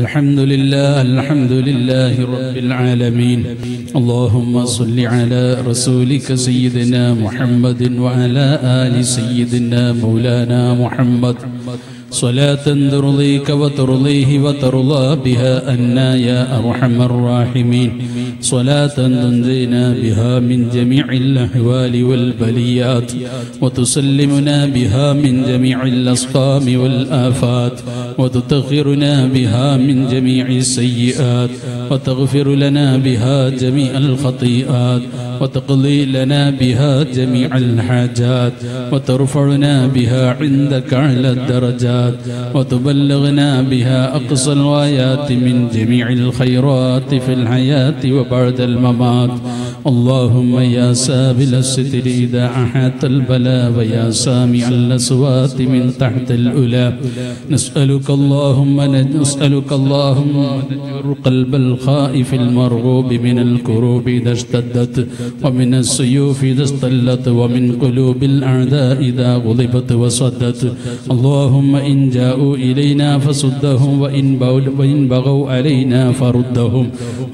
الحمد لله رب العالمين اللهم صل على رسولك سيدنا محمد وعلى آل سيدنا مولانا محمد صلاة ترضيك وترضيه وترضى بها أنا يا أرحم الراحمين صلاة تنجينا بها من جميع الأحوال والبليات وتسلمنا بها من جميع الأسقام والآفات وتطهرنا بها من جميع السيئات وتغفر لنا بها جميع الخطيئات وتقضي لنا بها جميع الحاجات وترفعنا بها عندك على الدرجات وتبلغنا بها أقصى الغايات من جميع الخيرات في الحياة وبعد الممات اللهم يا سابل الستر إذا أحاط البلاء ويا سامع الأصوات من تحت الأولى نسألك اللهم نجر قلب الخائف المرغوب من الكروب إذا اشتدت ومن السيوف إذا اصطلت ومن قلوب الأعداء إذا غضبت وصدت اللهم إن جاءوا إلينا فصدهم وإن بغوا علينا فردهم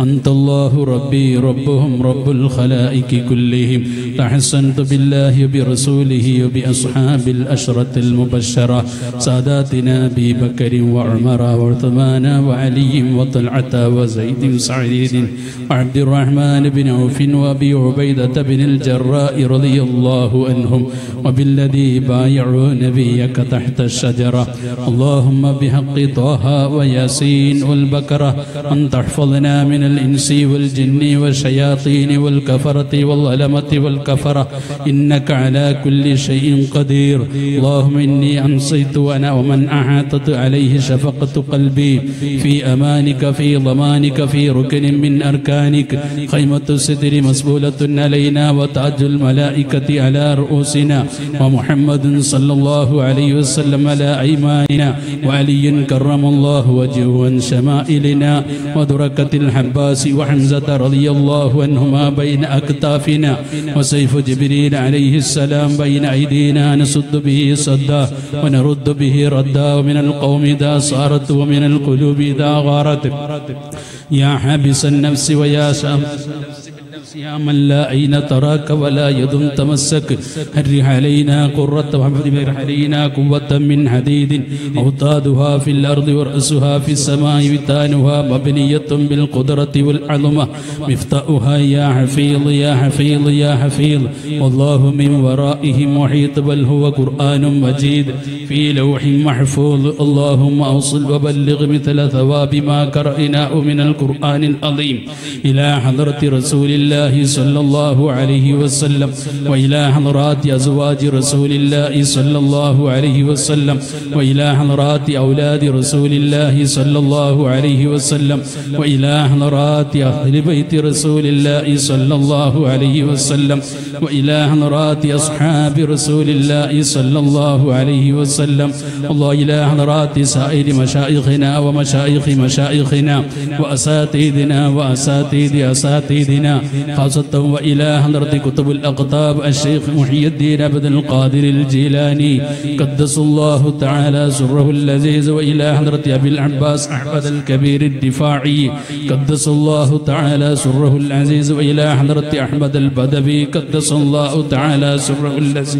أنت الله ربي ربهم رب الخلائق كلهم تحسنت بالله برسوله وبأصحاب الأشرة المبشرة ساداتنا أبي بكر وعمر وعثمان وعلي وطلعة وزيد سعيد وعبد الرحمن بن عوف وأبي عبيدة بن الجراء رضي الله عنهم وبالذي بايعوا نبيك تحت الشجرة اللهم بحق طه وياسين والبقرة أن تحفظنا من الإنس والجن والشياطين والكفرة والغلمة والكفرة إنك على كل شيء قدير اللهم إني أنصيت أنا ومن أحاطت عليه شفقة قلبي في أمانك في ضمانك في ركن من أركانك خيمة الستر مسبولة علينا وتاج الملائكة على رؤوسنا ومحمد صلى الله عليه وسلم على أيماننا وعلي كرم الله وجهه شمائلنا ودركة الحباس وحمزة رضي الله عنهما بين أكتافنا وسيف جبريل عليه السلام بين أيدينا نسد به صدا ونرد به ردا ومن القوم إذا صارت ومن القلوب إذا غارت يا حابس النفس ويا سام يا من لا أين تراك ولا يدم تمسك هرح علينا قرة وحفظ برحلينا قوة من حديد أوطادها في الأرض ورأسها في السماء وتانها مبنية بالقدرة والعظمة مفتاؤها يا حفيظ يا حفيظ يا حفيظ والله من ورائهم محيط بل هو قرآن مجيد في لوح محفوظ اللهم أوصل وبلغ مثل ثواب ما قرأناه من القرآن العظيم إلى حضرة رسول الله صلى الله عليه وسلم وإلى حضرات أزواج رسول الله صلى الله عليه وسلم وإلى حضرات أولاد رسول الله صلى الله عليه وسلم وإلى حضرات أهل بيت رسول الله صلى الله عليه وسلم وإلى حضرات أصحاب رسول الله صلى الله عليه وسلم الله إلى حضرات سائر مشايخنا ومشايخ مشايخنا وأساتذتنا وأساتذ أساتذتنا خاصة وإلى حضرة كتب الأقطاب الشيخ محي الدين عبد القادر الجيلاني قدس الله تعالى سره اللذيذ وإلى حضرة أبي العباس أحمد الكبير الدفاعي قدس الله تعالى سره العزيز وإلى حضرة أحمد البدوي قدس الله تعالى سره اللذيذ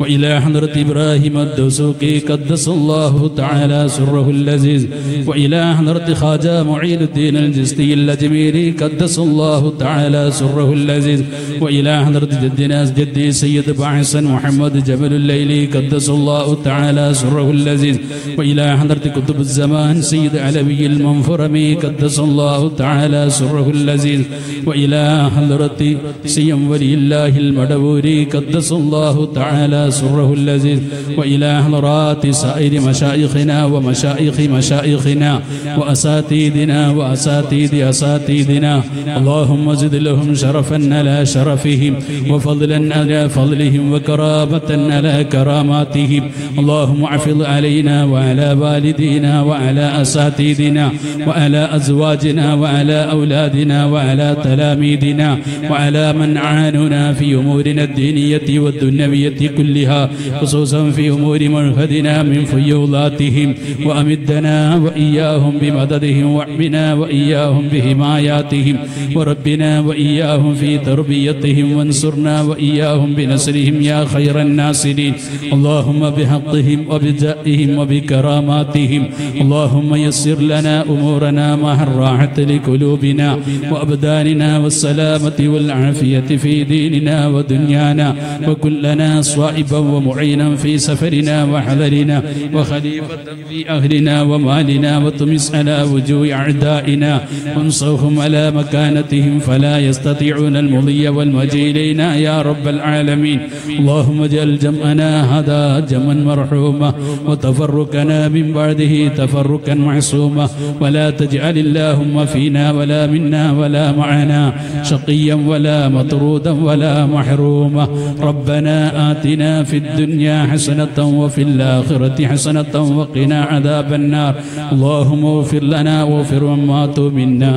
وإلى حضرة إبراهيم الدسوقي قدس الله تعالى سره اللذيذ وإلى حضرة خواجة معين الدين الجستي اللجميري قدس الله تعالى سره اللذيذ وإلى حضرة جدنا جدي سيد باعث محمد جبل الليلي قدس الله تعالى سره اللذيذ وإلى حضرة قطب الزمان سيد علوي المنفرمي قدس الله تعالى سره اللذيذ وإلى حضرة سيم ولي الله المدبوري قدس الله تعالى سره اللذيذ وإلى حضرات سائر مشايخنا ومشايخ مشايخنا وأساتذتنا وأساتذ أساتذتنا اللهم زد لهم شرفا على شرفهم وفضلا على فضلهم وكرامة على كراماتهم اللهم احفظ علينا وعلى والدينا وعلى أساتذتنا وعلى أزواجنا وعلى أولادنا وعلى تلاميذنا وعلى من عانونا في أمورنا الدينية والدنيوية كلها كلها خصوصا في أمور مرهدنا من فيوضاتهم وأمدنا وإياهم بمددهم واحمنا وإياهم بحماياتهم وربنا وإياهم في تربيتهم وانصرنا وإياهم بنصرهم يا خير الناصرين اللهم بحقهم وبجائهم وبكراماتهم اللهم يسر لنا أمورنا مع الراحة لقلوبنا وأبداننا والسلامة والعافية في ديننا ودنيانا وكن لنا صائبا ومعينا في سفرنا وحذرنا وخليفة في أهلنا ومالنا وطمس على وجوه أعدائنا وانصرهم على مكانتهم فلا يستطيعون المضي والمجيء إلينا يا رب العالمين اللهم اجعل جمعنا هذا جمعا مرحوما وتفرقنا من بعده تفرقا معصوما ولا تجعل اللهم فينا ولا منا ولا معنا شقيا ولا مطرودا ولا محروما ربنا آتنا في الدنيا حسنة وفي الآخرة حسنة وقنا عذاب النار اللهم اغفر لنا واغفر من ماتوا منا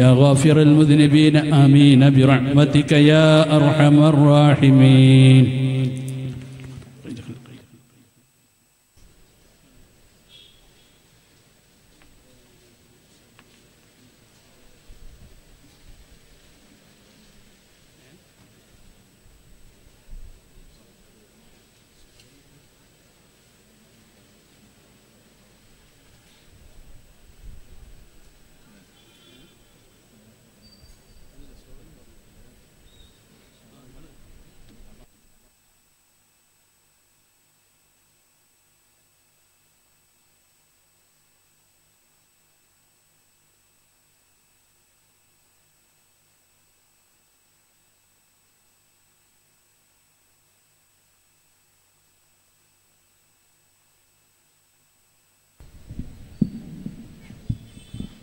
يا غافر المذنبين آمين برحمتك يا أرحم الراحمين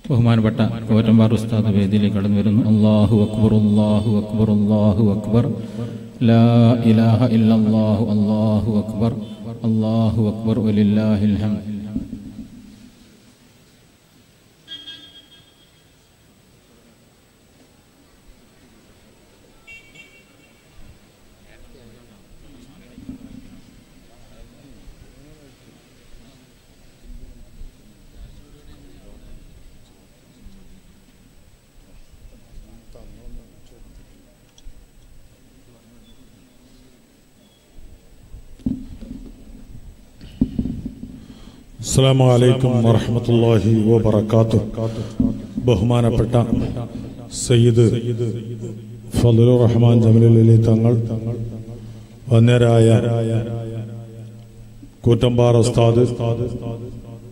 ബഹുമാനപ്പെട്ട കോറ്റമ്പാറ ഉസ്താദ് വേദിയിലേക്ക് കടന്നു വരുന്നു. അല്ലാഹു അക്ബർ, അല്ലാഹു അക്ബർ, അല്ലാഹു അക്ബർ, ലാ ഇലാഹ ഇല്ലല്ലാഹു, അല്ലാഹു അക്ബർ, അല്ലാഹു അക്ബർ, വലില്ലാഹിൽ ഹംദ്. അസ്സലാമു അലൈക്കും വറഹ്മത്തുള്ളാഹി വബറകാതുഹു. ബഹുമാനപ്പെട്ട സയ്യിദ് ഫളൂർ റഹ്മാൻ ജമലുല്ലി തങ്ങൾ, വന്യരായ കൂറ്റമ്പാറ ഉസ്താദ്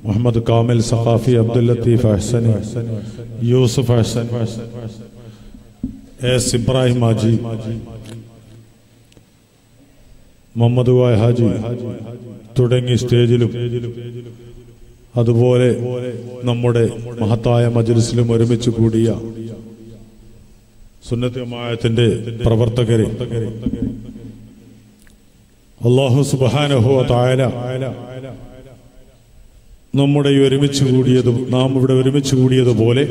മുഹമ്മദ് കാമിൽ സഖാഫി, അബ്ദുൽ ലത്തീഫ് അഹ്സനി, യൂസുഫ് അഹ്സൻ, എസ് ഇബ്രാഹിം ഹാജി, മുഹമ്മദ് വായ ഹാജി തുടങ്ങി സ്റ്റേജിലും അതുപോലെ നമ്മുടെ മഹത്തായ മജ്‌ലിസിലും ഒരുമിച്ച് കൂടിയ സുന്നത്ത് ജമാഅത്തിന്റെ പ്രവർത്തകരെ അല്ലാഹു സുബ്ഹാനഹു വ തആല നമ്മുടെ ഒരുമിച്ച് കൂടിയതും നാം ഇവിടെ ഒരുമിച്ച് കൂടിയതുപോലെ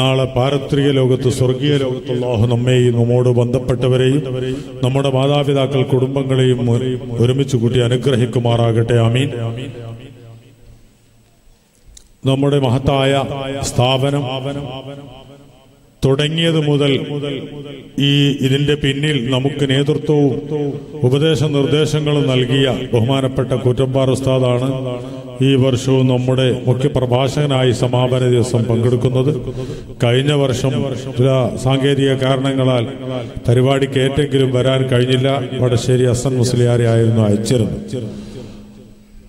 നാളെ പാരത്രിക ലോകത്ത്, സ്വർഗീയ ലോകത്ത് അല്ലാഹു നമ്മെയും നമ്മോട് ബന്ധപ്പെട്ടവരെയും നമ്മുടെ മാതാപിതാക്കൾ കുടുംബങ്ങളെയും ഒരുമിച്ച് കൂട്ടി അനുഗ്രഹിക്കുമാറാകട്ടെ. ആമീൻ. നമ്മുടെ മഹത്തായ സ്ഥാപനം തുടങ്ങിയത് മുതൽ ഇതിന്റെ പിന്നിൽ നമുക്ക് നേതൃത്വവും ഉപദേശ നിർദ്ദേശങ്ങളും നൽകിയ ബഹുമാനപ്പെട്ട കൂറ്റമ്പാറ ഉസ്താദാണ് ഈ വർഷവും നമ്മുടെ മുഖ്യപ്രഭാഷകനായി സമാപന ദിവസം പങ്കെടുക്കുന്നത്. കഴിഞ്ഞ വർഷം ചില സാങ്കേതിക കാരണങ്ങളാൽ പരിപാടിക്ക് ഏറ്റെങ്കിലും വരാൻ കഴിഞ്ഞില്ല. വടശ്ശേരി ഹസൻ മുസ്ലിയാരെ ആയിരുന്നു അയച്ചിരുന്നു.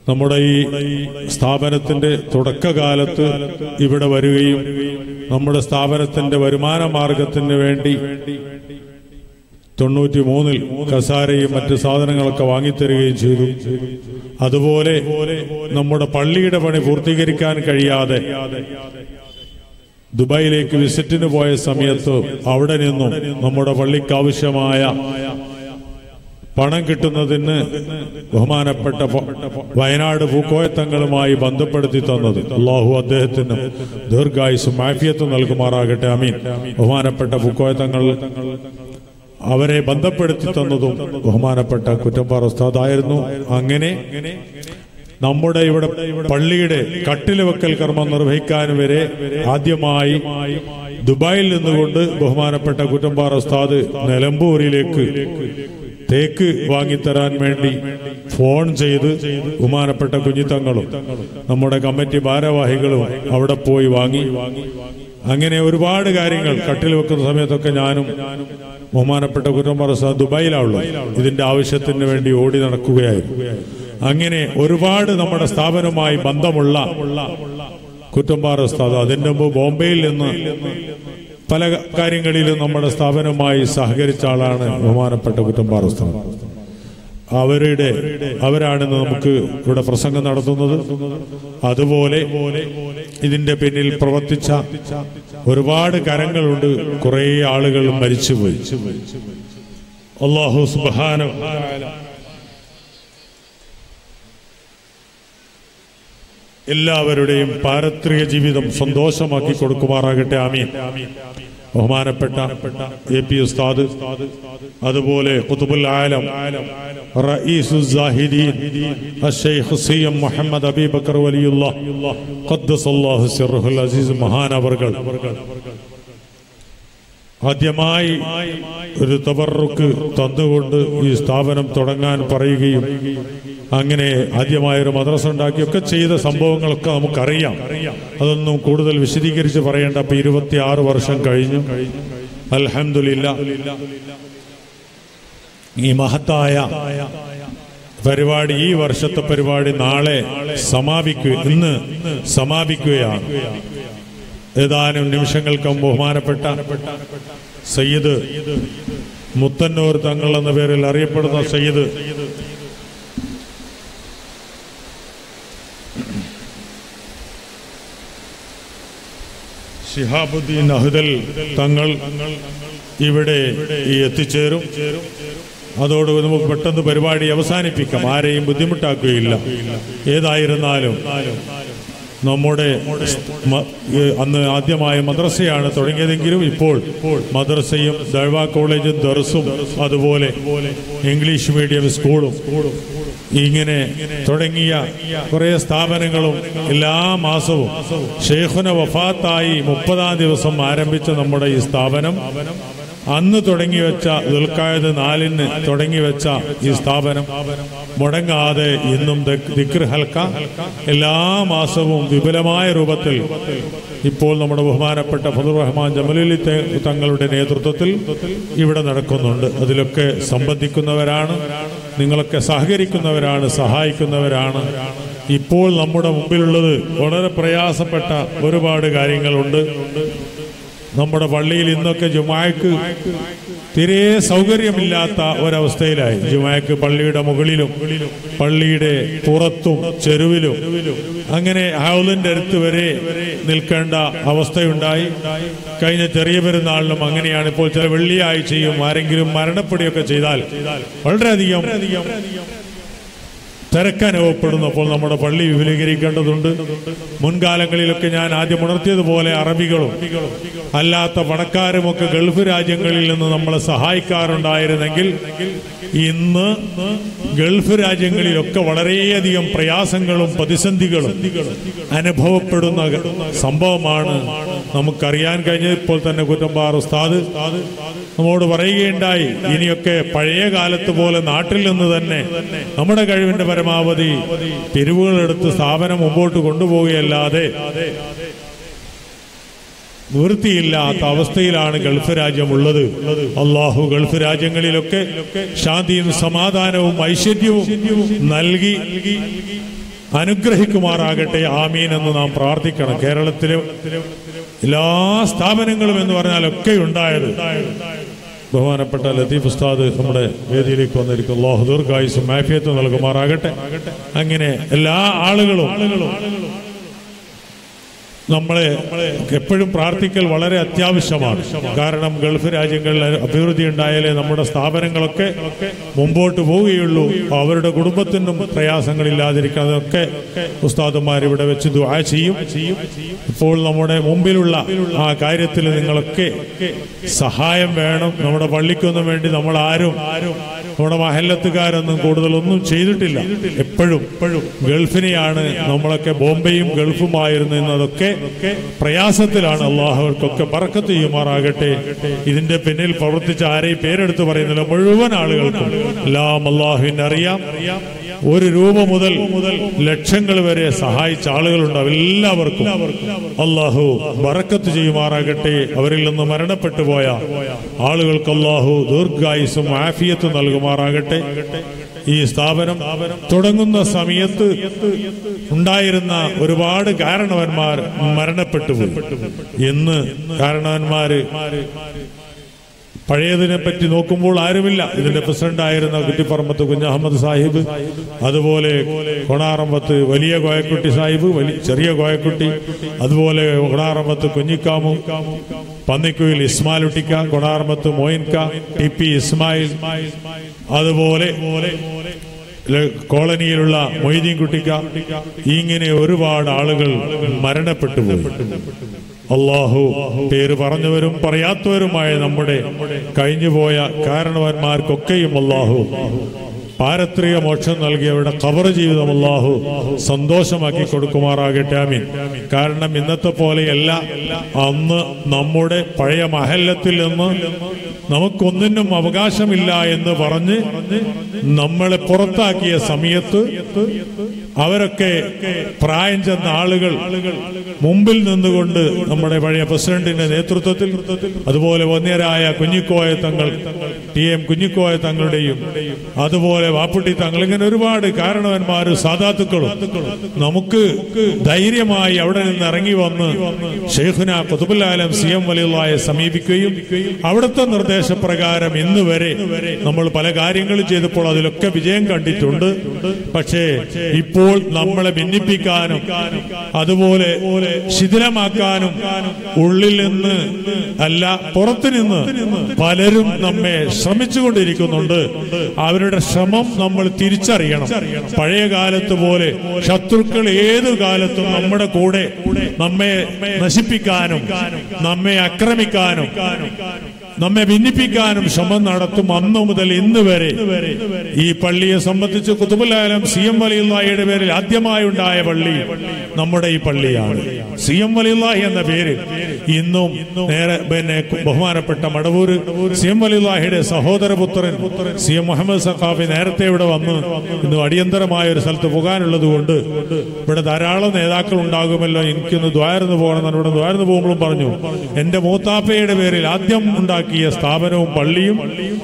നമ്മുടെ ഈ സ്ഥാപനത്തിന്റെ തുടക്കകാലത്ത് ഇവിടെ വരികയും നമ്മുടെ സ്ഥാപനത്തിന്റെ വരുമാന മാർഗത്തിന് വേണ്ടി 93-ൽ കസാരയും മറ്റ് സാധനങ്ങളൊക്കെ വാങ്ങിത്തരികയും ചെയ്തു. അതുപോലെ നമ്മുടെ പള്ളിയുടെ പണി പൂർത്തീകരിക്കാൻ കഴിയാതെ ദുബായിലേക്ക് വിസിറ്റിന് പോയ സമയത്ത് അവിടെ നിന്നും നമ്മുടെ പള്ളിക്ക് ആവശ്യമായ പണം കിട്ടുന്നതിന് ബഹുമാനപ്പെട്ട വയനാട് പൂക്കോയത്തങ്ങളുമായി ബന്ധപ്പെടുത്തി തന്നത് അല്ലാഹു അദ്ദേഹത്തിന് ദീർഘായുസ്സും ആഫിയത്തും നൽകുമാറാകട്ടെ. ആമീൻ. ബഹുമാനപ്പെട്ട പൂക്കോയത്തങ്ങൾ അവരെ ബന്ധപ്പെടുത്തി തന്നതും ബഹുമാനപ്പെട്ട കുറ്റമ്പാറ ഉസ്താദ് ആയിരുന്നു. അങ്ങനെ നമ്മുടെ ഇവിടെ പള്ളിയുടെ കട്ടിലുവെക്കൽ കർമ്മം നിർവഹിക്കാൻ വരെ ആദ്യമായി ദുബായിൽ നിന്നുകൊണ്ട് ബഹുമാനപ്പെട്ട കുറ്റമ്പാറ ഉസ്താദ് നിലമ്പൂരിലേക്ക് തേക്ക് വാങ്ങിത്തരാൻ വേണ്ടി ഫോൺ ചെയ്ത് ബഹുമാനപ്പെട്ട കുഞ്ഞിത്തങ്ങളും നമ്മുടെ കമ്മിറ്റി ഭാരവാഹികളും അവിടെ പോയി വാങ്ങി. അങ്ങനെ ഒരുപാട് കാര്യങ്ങൾ കട്ടിൽ വെക്കുന്ന സമയത്തൊക്കെ ഞാനും ബഹുമാനപ്പെട്ട കുറ്റമ്പാറ ഉസ്താദ് ദുബായിലാണുള്ളത്, ഇതിന്റെ ആവശ്യത്തിന് വേണ്ടി ഓടി നടക്കുകയായിരുന്നു. അങ്ങനെ ഒരുപാട് നമ്മുടെ സ്ഥാപനവുമായി ബന്ധമുള്ള കുറ്റമ്പാറ ഉസ്താദ് അതിന്റെ മുമ്പ് ബോംബെയിൽ നിന്ന് പല കാര്യങ്ങളിലും നമ്മുടെ സ്ഥാപനവുമായി സഹകരിച്ച ആളാണ് ബഹുമാനപ്പെട്ട കുറ്റമ്പാറ ഉസ്താദ്. അവരാണ് നമുക്ക് ഇവിടെ പ്രസംഗം നടത്തുന്നത്. അതുപോലെ ഇതിന്റെ പിന്നിൽ പ്രവർത്തിച്ച ഒരുപാട് കരങ്ങളുണ്ട്. കുറെ ആളുകൾ മരിച്ചുപോയി. അല്ലാഹു സുബ്ഹാനഹു വ തആല എല്ലാവരുടെയും പാരത്രിക ജീവിതം സന്തോഷമാക്കി കൊടുക്കുമാറാകട്ടെ. ആമീൻ. ബഹുമാനപ്പെട്ട എ പി ഉസ്താദ്, അതുപോലെ ഖുതുബുൽ ആലം റഈസു സാഹിദീൻ അഷ്ശൈഖ് സിഎം മുഹമ്മദ് അബീ ബക്കർ വലിയുല്ലാഹ് ഖദ്ദസല്ലാഹു സിർറുൽ അസീസ് മഹാനവർകൾ ആദ്യമായി ഒരു തബറുക്ക് തന്നുകൊണ്ട് ഈ സ്ഥാപനം തുടങ്ങാൻ പറയുകയും അങ്ങനെ ആദ്യമായൊരു മദ്രസ ഉണ്ടാക്കിയൊക്കെ ചെയ്ത സംഭവങ്ങളൊക്കെ നമുക്കറിയാം. അതൊന്നും കൂടുതൽ വിശദീകരിച്ച് പറയേണ്ട. അപ്പൊ 26 വർഷം കഴിഞ്ഞു. അൽഹംദുലില്ലാ ഈ മഹത്തായ പരിപാടി, ഈ വർഷത്തെ പരിപാടി ഇന്ന് സമാപിക്കുകയാണ്. ഏതാനും നിമിഷങ്ങൾക്കും ബഹുമാനപ്പെട്ട സയ്യിദ് മുത്തന്നൂർ തങ്ങൾ എന്ന പേരിൽ അറിയപ്പെടുന്ന സയ്യിദ് ശിഹാബുദ്ദീൻ അഹ്ദൽ തങ്ങൾ ഇവിടെ എത്തിച്ചേരും. അതോട് നമുക്ക് പെട്ടെന്ന് പരിപാടി അവസാനിപ്പിക്കാം, ആരെയും ബുദ്ധിമുട്ടാക്കുകയില്ല. ഏതായിരുന്നാലും നമ്മുടെ അന്ന് ആദ്യമായ മദ്രസയാണ് തുടങ്ങിയതെങ്കിലും ഇപ്പോൾ മദ്രസയും ദഅ്വാ കോളേജും ദർസും അതുപോലെ ഇംഗ്ലീഷ് മീഡിയം സ്കൂളും ഇങ്ങനെ തുടങ്ങിയ കുറേ സ്ഥാപനങ്ങളും എല്ലാ മാസവും ശൈഖുന വഫാത്തായി 30-ാം ദിവസം ആരംഭിച്ച നമ്മുടെ ഈ സ്ഥാപനം അന്ന് തുടങ്ങിവെച്ച ദുൽഖഅദ 4-ന് തുടങ്ങിവെച്ച ഈ സ്ഥാപനം മുടങ്ങാതെ ഇന്നും ദിക്ർ ഹൽക്ക എല്ലാ മാസവും വിപുലമായ രൂപത്തിൽ ഇപ്പോൾ നമ്മുടെ ബഹുമാനപ്പെട്ട ഫതുർ റഹ്മാൻ ജമലുല്ലി തങ്ങളുടെ നേതൃത്വത്തിൽ ഇവിടെ നടക്കുന്നുണ്ട്. അതിലൊക്കെ സംബന്ധിക്കുന്നവരാണ്, നിങ്ങളൊക്കെ സഹകരിക്കുന്നവരാണ്, സഹായിക്കുന്നവരാണ്. ഇപ്പോൾ നമ്മുടെ മുമ്പിലുള്ളത് വളരെ പ്രയാസപ്പെട്ട ഒരുപാട് കാര്യങ്ങളുണ്ട്. നമ്മുടെ പള്ളിയിൽ ഇന്നൊക്കെ ജുമാക്ക് തീരെ സൗകര്യമില്ലാത്ത ഒരവസ്ഥയിലായി. ജുമാക്ക് പള്ളിയുടെ മുകളിലും പള്ളിയുടെ പുറത്തും ചെരുവിലും അങ്ങനെ ഹൗലിന്റെ അടുത്ത് വരെ നിൽക്കേണ്ട അവസ്ഥയുണ്ടായി. കഴിഞ്ഞ ചെറിയ പെരുന്നാളിലും അങ്ങനെയാണ്. ഇപ്പോൾ ചില വെള്ളിയാഴ്ചയും ആരെങ്കിലും മരണപ്പെടുകയൊക്കെ ചെയ്താൽ വളരെയധികം തിരക്കനുഭവപ്പെടുന്നപ്പോൾ നമ്മുടെ പള്ളി വിപുലീകരിക്കേണ്ടതുണ്ട്. മുൻകാലങ്ങളിലൊക്കെ ഞാൻ ആദ്യം ഉണർത്തിയതുപോലെ അറബികളും അല്ലാത്ത പണക്കാരുമൊക്കെ ഗൾഫ് രാജ്യങ്ങളിൽ നിന്ന് നമ്മളെ സഹായിക്കാറുണ്ടായിരുന്നെങ്കിൽ ഇന്ന് ഗൾഫ് രാജ്യങ്ങളിലൊക്കെ വളരെയധികം പ്രയാസങ്ങളും പ്രതിസന്ധികളും അനുഭവപ്പെടുന്ന സംഭവമാണ് നമുക്കറിയാൻ കഴിഞ്ഞത്. ഇപ്പോൾ തന്നെ കുറ്റമ്പാറ ഉസ്താദ് നമ്മോട് പറയുകയുണ്ടായി, ഇനിയൊക്കെ പഴയ കാലത്ത് പോലെ നാട്ടിൽ നിന്ന് തന്നെ നമ്മുടെ കഴിവിന്റെ പരമാവധി പിരിവുകളെടുത്ത് സ്ഥാപനം മുമ്പോട്ട് കൊണ്ടുപോവുകയല്ലാതെ നിവൃത്തിയില്ലാത്ത അവസ്ഥയിലാണ് ഗൾഫ് രാജ്യമുള്ളത്. അള്ളാഹു ഗൾഫ് രാജ്യങ്ങളിലൊക്കെ ശാന്തിയും സമാധാനവും ഐശ്വര്യവും നൽകി അനുഗ്രഹിക്കുമാറാകട്ടെ. ആമീൻ എന്ന് നാം പ്രാർത്ഥിക്കണം. കേരളത്തിലെ എല്ലാ സ്ഥാപനങ്ങളും എന്ന് പറഞ്ഞാൽ ഒക്കെ ഉണ്ടായത് ബഹുമാനപ്പെട്ട ലത്തീഫ് ഉസ്താദ് നമ്മുടെ വേദിയിലേക്ക് വന്നിരിക്കും. അല്ലാഹു ദീർഘായുസ്സും ആഫിയത്തും നൽകുമാറാകട്ടെ. അങ്ങനെ എല്ലാ ആളുകളും Namade, Kepetum Pratical Valere Atyavishaman, Garanam Gulfer, Ajangal, Abirudi and Diale, Namada Staber and Galoke, Mumbo to Vogilu, Over the Gurubatin, Prayas and Ladrika, Ustada Maribudavichu, I see you, Paul Namode, Mumbilula, Kairatil and Galoke, Sahayam Vernum, Namada Valikun, the Namadarum. One of my hell at the garden and go to the London Chedutilla, Peru, Gulfiniana, Namaka, Bombay, Gulfum Iron, and okay, Prayasatilana, Allah, Coca Paracati, Maragate, is in the Penil, Portichari, Period to Varina, Muruvan, La Mala Hinaria. ഒരു രൂപ മുതൽ ലക്ഷങ്ങൾ വരെ സഹായിച്ച ആളുകളുണ്ടാവും എല്ലാവർക്കും അല്ലാഹു ബറക്കത്ത് ചെയ്യുമാറാകട്ടെ അവരിൽ നിന്ന് മരണപ്പെട്ടു പോയ ആളുകൾക്ക് അല്ലാഹു ദീർഘായുസ്സും ആഫിയത്തും നൽകുമാറാകട്ടെ ഈ സ്ഥാപനം തുടങ്ങുന്ന സമയത്ത് ഉണ്ടായിരുന്ന ഒരുപാട് കാരണവന്മാർ മരണപ്പെട്ടു പോയി എന്ന് കാരണവന്മാര് Padayadine Patti Nokumul Iremilla, the President Irena Guti Parmatu Ahmad Sahib, Adavole, Konaramatu, Valia Goyakuti Sahibu, Charia Goyakuti, Adavole, Konaramatu Kunikamu, Panikuil, Ismail Utika, Konaramatu Moinka, Tipi Ismail, Adavole. Colony Lula, Moidin Kutika, Ingene Uruva, Alagal, Marana Petu. Allahu, Pervaranaverum, Pariaturum, Namade, Kainivoya, Karanavar Markoke, Allahu, Paratri, Emotional gave a coverage with Allahu, Sandoshamaki Kodukumara Getamin, Karna Minatapoli, Ella, Amna, Namode, Paya Mahalatilama. Namakundinum Avagashamilla in the Varane, Namale Portaki, Samietu, Averake, Prines and the Alagal, Mumbil Nundagundu, Namada Percent in the Etrutil, Adavole Vaneraya, Kunikoe Tangal, TM Kunikoe Tangadeum, Adavole Aputi Tangal and Reward, Karano and Maru Sadatukul, Namuku, Dairima, Yavadan and Rangivam, Sheikhuna, Kotubula, CM Valila, Samibiku, Avatan. Pragaram in the very Namal Palagaringal Jay the Pola Loka Vijan Kantitunda, Pache, Ipol, Namala Bindipikanum, Adavole, Shidramakanum, Ulilin, Allah, Portin, Palerum Name, Samichu Diricunda, Average Samam, Namal Tiricharian, Paregalat the Vole, Shaturkal Edu Galat, Namada Kode, Name, Nasipikanum, Name Akramikanum. നമ്മെ വിന്നിപ്പിക്കാനും ശ്രമം നടത്തും അന്നു മുതൽ ഇന്നു വരെ ഈ പള്ളിയെ സംബന്ധിച്ച് ഖുതുബുൽ ആലം സിഎം വലിയുള്ളാഹിയുടെ പേരിൽ ആദ്യമായി ഉണ്ടായ പള്ളി നമ്മുടെ ഈ പള്ളിയാണ് സിഎം വലിയുള്ളാഹി എന്ന പേര് ഇന്നും നേരെ പിന്നെ ബഹുമാനപ്പെട്ട മടവൂർ സിഎം വലിയുള്ളാഹിയുടെ സഹോദരപുത്രൻ സിഎം മുഹമ്മദ് സഖാഫി നേരത്തെ ഇവിടെ വന്ന് ഇന്ന് അടിയന്തരമായ ഒരു സ്ഥലത്ത് പോകാനുള്ളതുകൊണ്ട് ഇവിടെ ധാരാളം നേതാക്കൾ ഉണ്ടാകുമല്ലോ എനിക്കൊന്ന് ദ്വാരന്ന് പോകണമെന്ന് ഇവിടെ ദ്വാരന്ന് പോകുമ്പോഴും പറഞ്ഞു എൻ്റെ മൂത്താപ്പയുടെ പേരിൽ ആദ്യം ഉണ്ടാക്കി Stavano, Palim,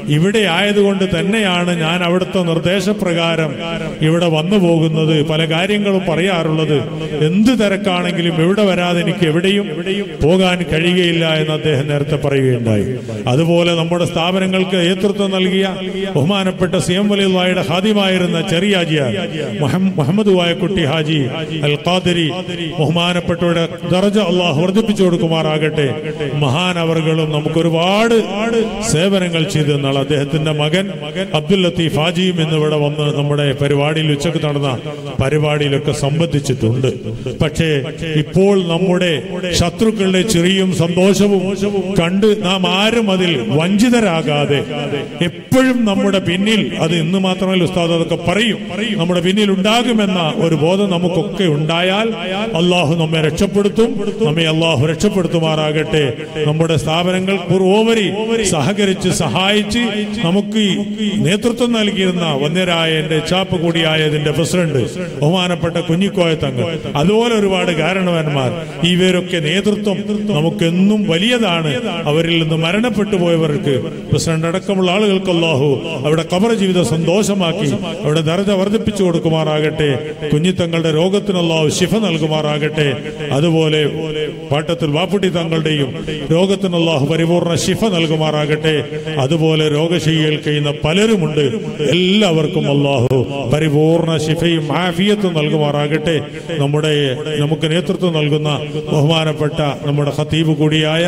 Ivide either one to Tenean and Avatan or Desha Pragaram, you would have won the Vogan, Palagaringal Pariarulad, Indu Tarakanakil, Vivada Varadi, Kevidium, Pogan, Kadigila, and the Henerta Parivendai. Other Vola, numbered Stavangal, Etrutan Algia, Omana Petasamali Light, Hadimair, and the Cheriagia, Muhammadu Ayakuti Haji, Al Qadiri, Omana Petoda, Daraja Allah, Hordipichu Kumaragate, Mahan Avargalam Namkurva. Severangal Chidan, Aladehatina Magan, Abdul Latheef Saquafi in the Vadavana, Namada, Parivadi Luchakana, Parivadi Luka Sambatichitund, Pache, Ipol Namode, Shatrukale Chirium, Sandoshavu, Kandu, Namar Madil, Vanjidaragade, Epum Namuda Pinil, Adinumatra Lustada Kapari, Namada Pinil Undagamana, or Boda Namukoke Undayal, Allah Namera Chapurtum, Name Allah Rechaputumaragate, Namada Stavangal Puru. Sahagarichi Sahaichi, Namuki, Netrutan Algirna, Vanera and Chapakudia in the President, Omana Patakunikoatanga, Adora Rivada Garanavanmar, Iveroke Netrutum, Namukanum, Valiadana, Averil the Marana Patuoverke, President Akamal Kalahu, our coverage with the Sandoshamaki, our Daraja Vardapichu Kumaragate, Kunitangal Rogatanala, Shifan Algomaragate, Adavole, Patatul Vaputi Tangal Deum, Rogatanala, Varivora. Algomaragate, Adavole, Rogashi, in the Palermunde, Ella Verkumallahu, Parivorna, Shifi, Mafiatun Algomaragate, Namode, Namukanetun നൽകുന്ന ബഹുമാനപ്പെട്ട നമ്മുടെ ഖതീബ് കൂടിയായ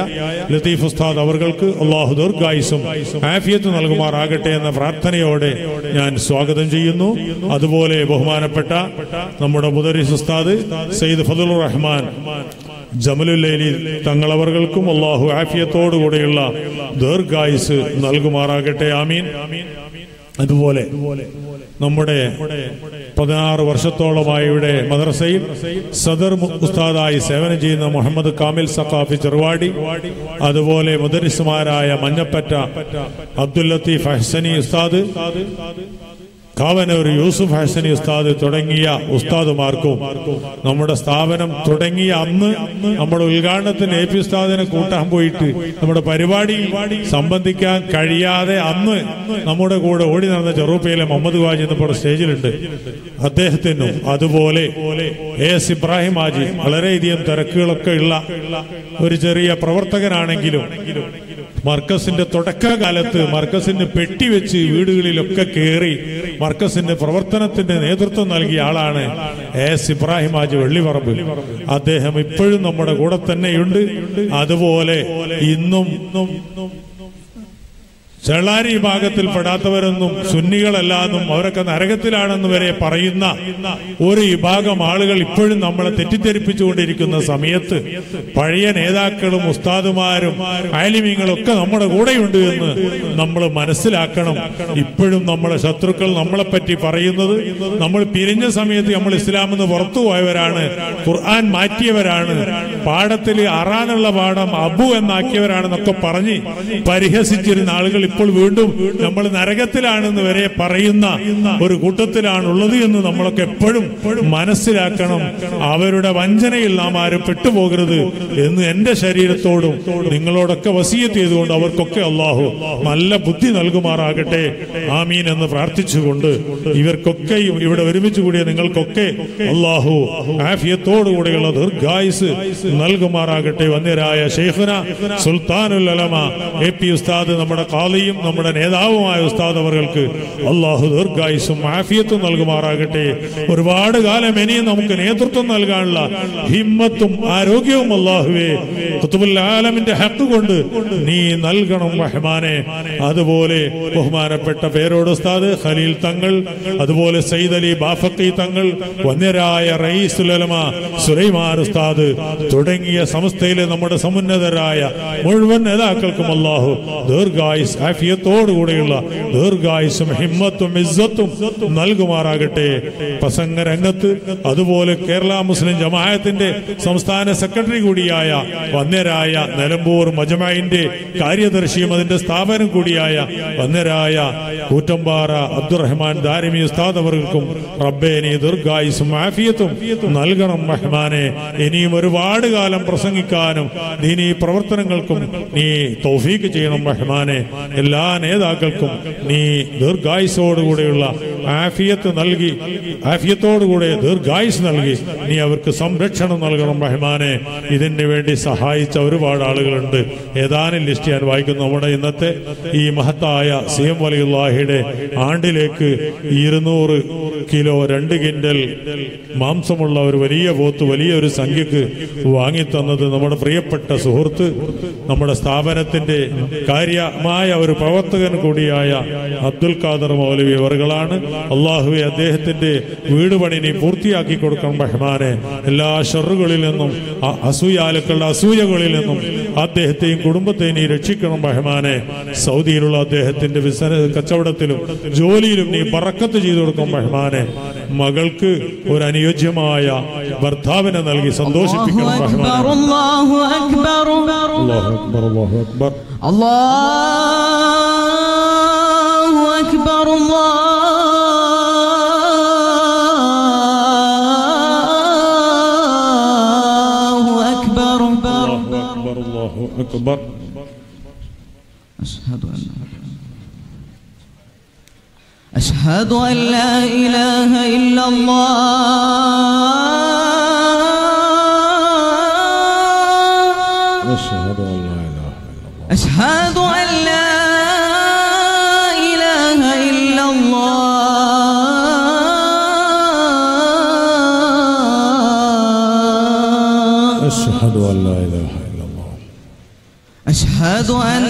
ലത്തീഫ് ഉസ്താദ് അവർകൾക്ക് അല്ലാഹു ദീർഘായുസ്സും ആഫിയത്തും നൽകുമാറാകട്ടെ എന്ന പ്രാർത്ഥനയോടെ ഞാൻ സ്വാഗതം ചെയ്യുന്നു. അതുപോലെ ബഹുമാനപ്പെട്ട നമ്മുടെ മുദരിസ് ഉസ്താദ് സയ്യിദ് ഫദലുർ റഹ്മാൻ ജമലുല്ലൈലി തങ്ങളവർകൾക്കും അല്ലാഹു ആഫിയത്തോടുകൂടിയുള്ള ദീർഘായുസ് നൽകുമാറാകട്ടെ. ആമീൻ. അതുപോലെ നമ്മുടെ 16 വർഷത്തോളമായി ഇവിടെ മദ്രസയിൽ സദർ ഉസ്താദായി സേവനം ചെയ്യുന്ന മുഹമ്മദ് കാമിൽ സഖാഫി ചെറുവാടി, അതുപോലെ മുദരിസുമാരായ മഞ്ഞപ്പറ്റ അബ്ദുൽ ലത്തീഫ് ഹസനി ഉസ്താദ്, കാവനൂർ യൂസുഫ് ഹസനി ഉസ്താദ് തുടങ്ങിയ ഉസ്താദുമാർക്കും നമ്മുടെ സ്ഥാപനം തുടങ്ങിയ അന്ന് നമ്മുടെ ഉദ്ഘാടനത്തിന് എ പി ഉസ്താദിനെ കൂട്ടാൻ പോയിട്ട് നമ്മുടെ പരിപാടി സംബന്ധിക്കാൻ കഴിയാതെ അന്ന് നമ്മുടെ കൂടെ ഓടി നടന്ന ചെറുപ്പയിലെ മുഹമ്മദ് വാജി എന്നിപ്പോൾ സ്റ്റേജിലുണ്ട്, അദ്ദേഹത്തിനും അതുപോലെ എസ് ഇബ്രാഹിം ഹാജി വളരെയധികം തിരക്കുകളൊക്കെ ഉള്ള ഒരു ചെറിയ പ്രവർത്തകനാണെങ്കിലും മർക്കസിന്റെ തുടക്കകാലത്ത് മർക്കസിന് പെട്ടിവെച്ച് വീടുകളിലൊക്കെ കയറി മർക്കസിന്റെ പ്രവർത്തനത്തിന്റെ നേതൃത്വം നൽകിയ ആളാണ് എസ് ഇബ്രാഹിം ഹാജി വെള്ളിപറമ്പ്. അദ്ദേഹം ഇപ്പോഴും നമ്മുടെ കൂടെ തന്നെയുണ്ട്. അതുപോലെ ഇന്നും ചെള്ളാരി വിഭാഗത്തിൽ പെടാത്തവരെന്നും സുന്നികളല്ലാന്നും അവരൊക്കെ നരകത്തിലാണെന്ന് വരെ പറയുന്ന ഒരു വിഭാഗം ആളുകൾ ഇപ്പോഴും നമ്മളെ തെറ്റിദ്ധരിപ്പിച്ചുകൊണ്ടിരിക്കുന്ന സമയത്ത് പഴയ നേതാക്കളും ഉസ്താദുമാരും ആലിമീങ്ങളും ഒക്കെ നമ്മുടെ കൂടെയുണ്ട് എന്ന് നമ്മൾ മനസ്സിലാക്കണം. ഇപ്പോഴും നമ്മളെ ശത്രുക്കൾ നമ്മളെ പറ്റി പറയുന്നത്, നമ്മൾ പിരിഞ്ഞ സമയത്ത് നമ്മൾ ഇസ്ലാമെന്ന് പുറത്തുപോയവരാണ്, ഖുർആൻ മാറ്റിയവരാണ്, പാഠത്തിൽ അറാനുള്ള പാഠം അബു എന്നാക്കിയവരാണെന്നൊക്കെ പറഞ്ഞ് പരിഹസിച്ചിരുന്ന ആളുകൾ ഇപ്പോൾ വീണ്ടും നമ്മൾ നരകത്തിലാണെന്ന് വരെ പറയുന്ന ഒരു കൂട്ടത്തിലാണുള്ളത് എന്ന് നമ്മളൊക്കെ എപ്പോഴും മനസ്സിലാക്കണം. അവരുടെ വഞ്ചനയിൽ നാം ആരും പെട്ടുപോകരുത് എന്ന് എന്റെ ശരീരത്തോടും നിങ്ങളോടൊക്കെ വസിയത്ത് ചെയ്തുകൊണ്ട് അവർക്കൊക്കെ അല്ലാഹു നല്ല ബുദ്ധി നൽകുമാറാകട്ടെ. ആമീൻ എന്ന് പ്രാർത്ഥിച്ചുകൊണ്ട് ഇവർക്കൊക്കെയും ഇവിടെ ഒരുമിച്ച് കൂടിയ നിങ്ങൾക്കൊക്കെ അല്ലാഹു ആഫിയത്തോടുകൂടിയുള്ള ദീർഘായുസ് നൽകുമാറാകട്ടെ. വന്യരായ ശൈഖുന സുൽത്താനുൽ ഉലമ എ പി ഉസ്താദ് നമ്മുടെ യും നമ്മുടെ നേതാവുമായ ഉസ്താദ് അവർക്ക് അല്ലാഹു ദീർഘായുസ്സും ആഫിയത്തും നൽകുമാറാകട്ടെ. ഒരുപാട് കാലം ഇനിയും നമുക്ക് നേതൃത്വം നൽകാനുള്ള ഹിമ്മത്തും ആരോഗ്യവും അല്ലാഹുവേ ഖുതുബുൽ ആലമിന്റെ ഹഖ് കൊണ്ട് നീ നൽകണം റഹ്മാനെ. അതുപോലെ ബഹുമാനപ്പെട്ട പേരോട് ഉസ്താദ് ഖലീൽ തങ്ങൾ, അതുപോലെ സയ്യിദ് അലി ബാഫഖി തങ്ങൾ, വന്യരായ റയീസുൽ ഉലമ സുലൈമാൻ ഉസ്താദ് തുടങ്ങിയ സംസ്ഥയിലെ നമ്മുടെ സമുന്നതരായ മുഴുവൻ നേതാക്കൾക്കും അല്ലാഹു ദീർഘായുസ്സും ൂടെയുള്ള ദീർഘായുസ്സും ഹിമ്മത്തും ഇസ്സത്തും നൽകുമാറാകട്ടെ. പ്രസംഗ രംഗത്ത് അതുപോലെ കേരള മുസ്ലിം ജമാഅത്തിന്റെ സംസ്ഥാന സെക്രട്ടറി കൂടിയായ വന്യരായ നിലമ്പൂർ മജ്മഅിന്റെ കാര്യദർശിയും അതിന്റെ സ്ഥാപനം കൂടിയായ വന്യരായ കൂറ്റമ്പാറ അബ്ദുറഹ്മാൻ ദാരിമി ഉസ്താദ് അവർക്കും റബ്ബേ നീ ദീർഘായുസ്സും ആഫിയത്തും നൽകണം റഹ്മാനെ. ഇനിയും ഒരുപാട് കാലം പ്രസംഗിക്കാനും നീ പ്രവർത്തനങ്ങൾക്കും നീ തൗഫീഖ് ചെയ്യണം റഹ്മാനെ. എല്ലാ നേതാക്കൾക്കും നീ ദീർഘായുസോടുകൂടെയുള്ള ആഫിയത്ത് നൽകി, ആഫിയത്തോടുകൂടെ ദീർഘായുസ് നൽകി നീ അവർക്ക് സംരക്ഷണം നൽകണം റഹ്മാനെ. ഇതിന് വേണ്ടി സഹായിച്ച ഒരുപാട് ആളുകളുണ്ട്. ഏതാനും ലിസ്റ്റ് ഞാൻ വായിക്കുന്നു. നമ്മുടെ ഇന്നത്തെ ഈ മഹത്തായ സി എം വലിയുള്ളാഹിയുടെ ആണ്ടിലേക്ക് 200 കിലോ 2 കിൻഡൽ മാംസമുള്ള ഒരു വലിയ പോത്ത് വലിയൊരു സംഖ്യക്ക് വാങ്ങിത്തന്നത് നമ്മുടെ പ്രിയപ്പെട്ട സുഹൃത്ത് നമ്മുടെ സ്ഥാപനത്തിന്റെ കാര്യമായ ഒരു പ്രവർത്തകൻ കൂടിയായ അബ്ദുൽ ഖാദർ മൗലവി അവറുകളാണ്. അല്ലാഹുവേ അദ്ദേഹത്തിന്റെ വീട് പണിനെ പൂർത്തിയാക്കി കൊടുക്കണം റഹ്മാനെ. എല്ലാ ഷറുകളിൽ നിന്നും അസൂയാലുക്കളുടെ അസൂയകളിൽ നിന്നും അദ്ദേഹത്തെയും കുടുംബത്തെയും നീ രക്ഷിക്കണം റഹ്മാനെ. സൗദിയിലുള്ള അദ്ദേഹത്തിന്റെ ബിസിനസ് കച്ചവടത്തിലും ജോലിയിലും നീ ബറക്കത്ത് ചെയ്തു കൊടുക്കണം റഹ്മാനെ. മകൾക്ക് ഒരു അനുയോജ്യമായ ഭർത്താവിനെ നൽകി സന്തോഷിപ്പിക്കണം റഹ്മാനെ. الله أكبر أشهد أن لا إله إلا الله أشهد أن لا إله إلا الله أشهد أن لا إله إلا الله أشهد أن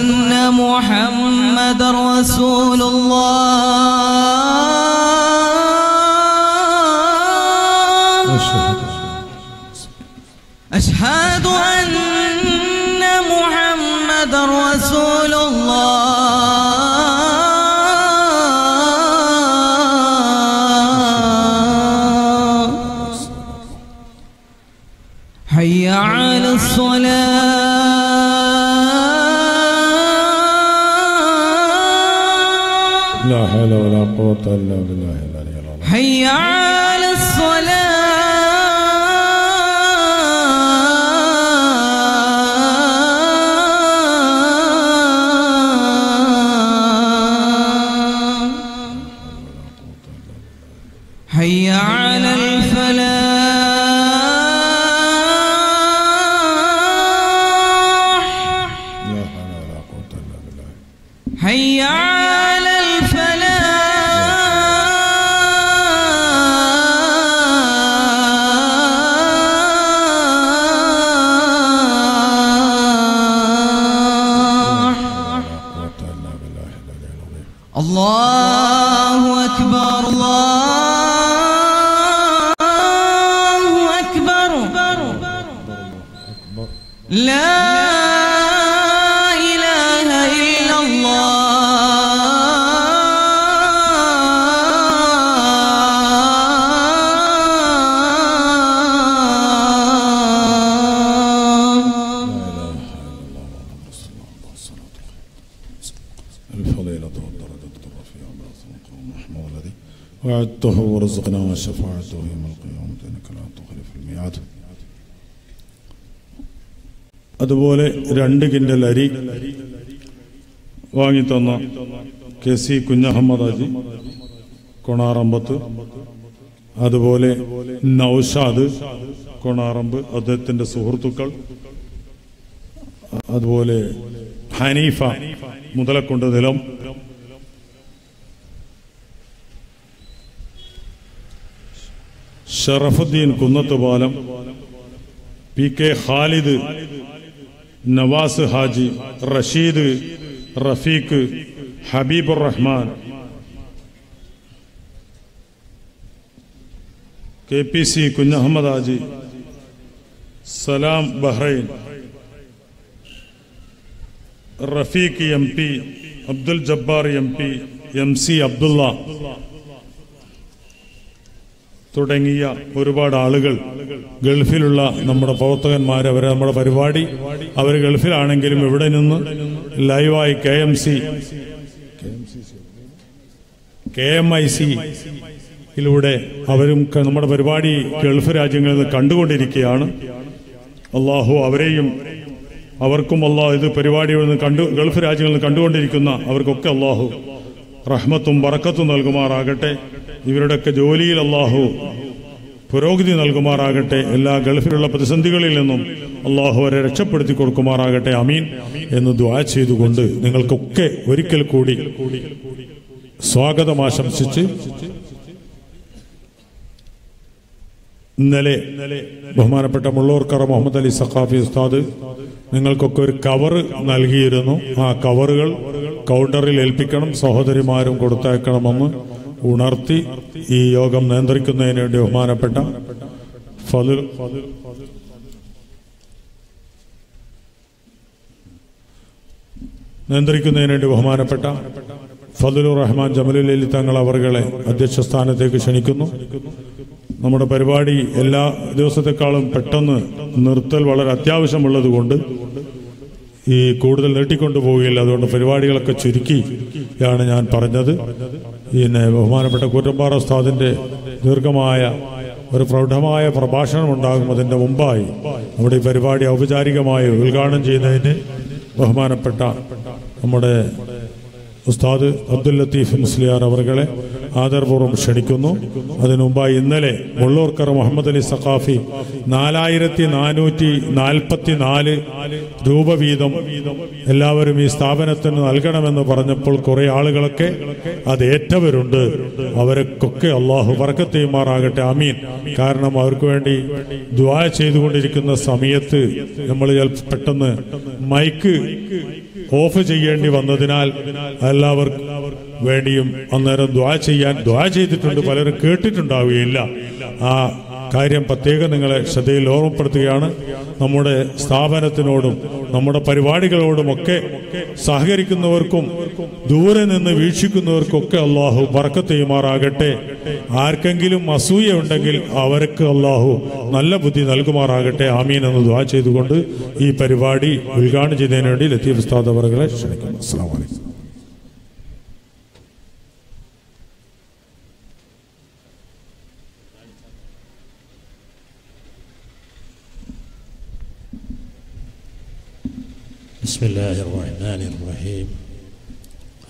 محمد رسول الله أشهد أن محمد رسول الله حي على الصلاة لا حول ولا قوة إلا بالله العلي العظيم حي على الصلاة حي على الفلاح حي على الفلاح الله أكبر الله أكبر لا الفضيلة والدرجة الرفيعة بأسرق ورحمه والذي وعدته ورزقنا وشفاعته يوم القيامة إنك لا تخلف الميعاد. അതുപോലെ രണ്ട് കിൻഡൽ അരി വാങ്ങിത്തന്ന കെ സി കുഞ്ഞഹമ്മദ് അജി കൊണാറമ്പത്ത്, അതുപോലെ നൌഷാദ് കൊണാറമ്പ് അദ്ദേഹത്തിൻ്റെ സുഹൃത്തുക്കൾ, അതുപോലെ Hanifa Muthalakkondu Nilam, Sharafuddin Kunnathupalam, P K Khalid, Nawaz Haji, Rasheed, Rafeeq, Habibur Rahman, K P C Kunjahammed Haji, Salam Bahrain, Rafeeq M P, Abdul Jabbar M P, M C Abdulla തുടങ്ങിയ ഒരുപാട് ആളുകൾ, ഗൾഫിലുള്ള നമ്മുടെ പ്രവർത്തകന്മാർ, അവർ നമ്മുടെ പരിപാടി, അവർ ഗൾഫിലാണെങ്കിലും ഇവിടെ നിന്ന് ലൈവായി KMIC യിലൂടെ അവരും നമ്മുടെ പരിപാടി ഗൾഫ് രാജ്യങ്ങളിൽ നിന്ന് കണ്ടുകൊണ്ടിരിക്കുകയാണ്. അള്ളാഹു അവരെയും അവർക്കും അള്ളാഹു ഇത് പരിപാടികളിൽ ഗൾഫ് രാജ്യങ്ങളിൽ കണ്ടുകൊണ്ടിരിക്കുന്ന അവർക്കൊക്കെ അള്ളാഹു റഹ്മത്തും ബറക്കത്തും നൽകുമാറാകട്ടെ. ഇവരുടെയൊക്കെ ജോലിയിൽ അള്ളാഹു പുരോഗതി നൽകുമാറാകട്ടെ. എല്ലാ ഗൾഫിലുള്ള പ്രതിസന്ധികളിൽ നിന്നും അള്ളാഹു അവരെ രക്ഷപ്പെടുത്തി കൊടുക്കുമാറാകട്ടെ. അമീൻ എന്ന് ദുആ ചെയ്തുകൊണ്ട് നിങ്ങൾക്കൊക്കെ ഒരിക്കൽ കൂടി സ്വാഗതം ആശംസിച്ച്, ഇന്നലെ ബഹുമാനപ്പെട്ട മുള്ളൂർക്കര മുഹമ്മദ് അലി സഖാഫി ഉസ്താദ് നിങ്ങൾക്കൊക്കെ ഒരു കവറ് നൽകിയിരുന്നു. ആ കവറുകൾ കൗണ്ടറിൽ ഏൽപ്പിക്കണം, സഹോദരിമാരും കൊടുത്തേക്കണമെന്ന് ഉണർത്തി ഈ യോഗം നിയന്ത്രിക്കുന്നതിന് വേണ്ടി ബഹുമാനപ്പെട്ട ഫദലുർ റഹ്മാൻ ജമലുൽ അലി തങ്ങൾ അവരെ അധ്യക്ഷ സ്ഥാനത്തേക്ക് ക്ഷണിക്കുന്നു. നമ്മുടെ പരിപാടി എല്ലാ ദിവസത്തെക്കാളും പെട്ടെന്ന് നിർത്തൽ വളരെ അത്യാവശ്യമുള്ളത് കൊണ്ട് ഈ കൂടുതൽ നീട്ടിക്കൊണ്ടു പോവുകയില്ല. അതുകൊണ്ട് പരിപാടികളൊക്കെ ചുരുക്കിയാണ് ഞാൻ പറഞ്ഞത്. പിന്നെ ബഹുമാനപ്പെട്ട കൂറ്റമ്പാറ ഉസ്താദിന്റെ ദീർഘമായ ഒരു പ്രൗഢമായ പ്രഭാഷണം ഉണ്ടാകും. അതിൻ്റെ മുമ്പായി നമ്മുടെ ഈ പരിപാടി ഔപചാരികമായി ഉദ്ഘാടനം ചെയ്യുന്നതിന് ബഹുമാനപ്പെട്ട നമ്മുടെ ഉസ്താദ് അബ്ദുൽ ലത്തീഫ് മുസ്ലിയാർ അവരെ ആദരപൂർവ്വം ക്ഷണിക്കുന്നു. അതിനുമുമ്പായി ഇന്നലെ മുള്ളൂർക്കർ മുഹമ്മദ് അലി സഖാഫി 4444 രൂപ വീതം എല്ലാവരും ഈ സ്ഥാപനത്തിന് നൽകണമെന്ന് പറഞ്ഞപ്പോൾ കുറെ ആളുകളൊക്കെ അത് ഏറ്റവരുണ്ട്. അവരൊക്കെ അള്ളാഹു ബർക്കത്ത് ചെയ്യുമാറാകട്ടെ, ആമീൻ. കാരണം അവർക്ക് വേണ്ടി ദുആ ചെയ്തുകൊണ്ടിരിക്കുന്ന സമയത്ത് നമ്മൾ പെട്ടെന്ന് മൈക്ക് ഓഫ് ചെയ്യേണ്ടി വന്നതിനാൽ എല്ലാവർക്കും വേണ്ടിയും അന്നേരം ദുആ ചെയ്തിട്ടുണ്ട്, പലരും കേട്ടിട്ടുണ്ടാവുകയില്ല. ആ കാര്യം പ്രത്യേകം നിങ്ങളെ ശ്രദ്ധയിൽ ഓർമ്മപ്പെടുത്തുകയാണ്. നമ്മുടെ സ്ഥാപനത്തിനോടും നമ്മുടെ പരിപാടികളോടുമൊക്കെ സഹകരിക്കുന്നവർക്കും ദൂരെ നിന്ന് വീക്ഷിക്കുന്നവർക്കൊക്കെ അള്ളാഹു ബർക്കത്ത് ചെയ്യുമാറാകട്ടെ. ആർക്കെങ്കിലും അസൂയ ഉണ്ടെങ്കിൽ അവർക്ക് അള്ളാഹു നല്ല ബുദ്ധി നൽകുമാറാകട്ടെ, ആമീൻ എന്ന് ദുആ ചെയ്തുകൊണ്ട് ഈ പരിപാടി ഉദ്ഘാടനം ചെയ്തതിനു വേണ്ടി ലത്തീഫ് ഉസ്താദ് അവരെ ക്ഷണിക്കുന്നു. അസ്സലാമു അലൈക്കും. بسم الله الرحمن الرحيم.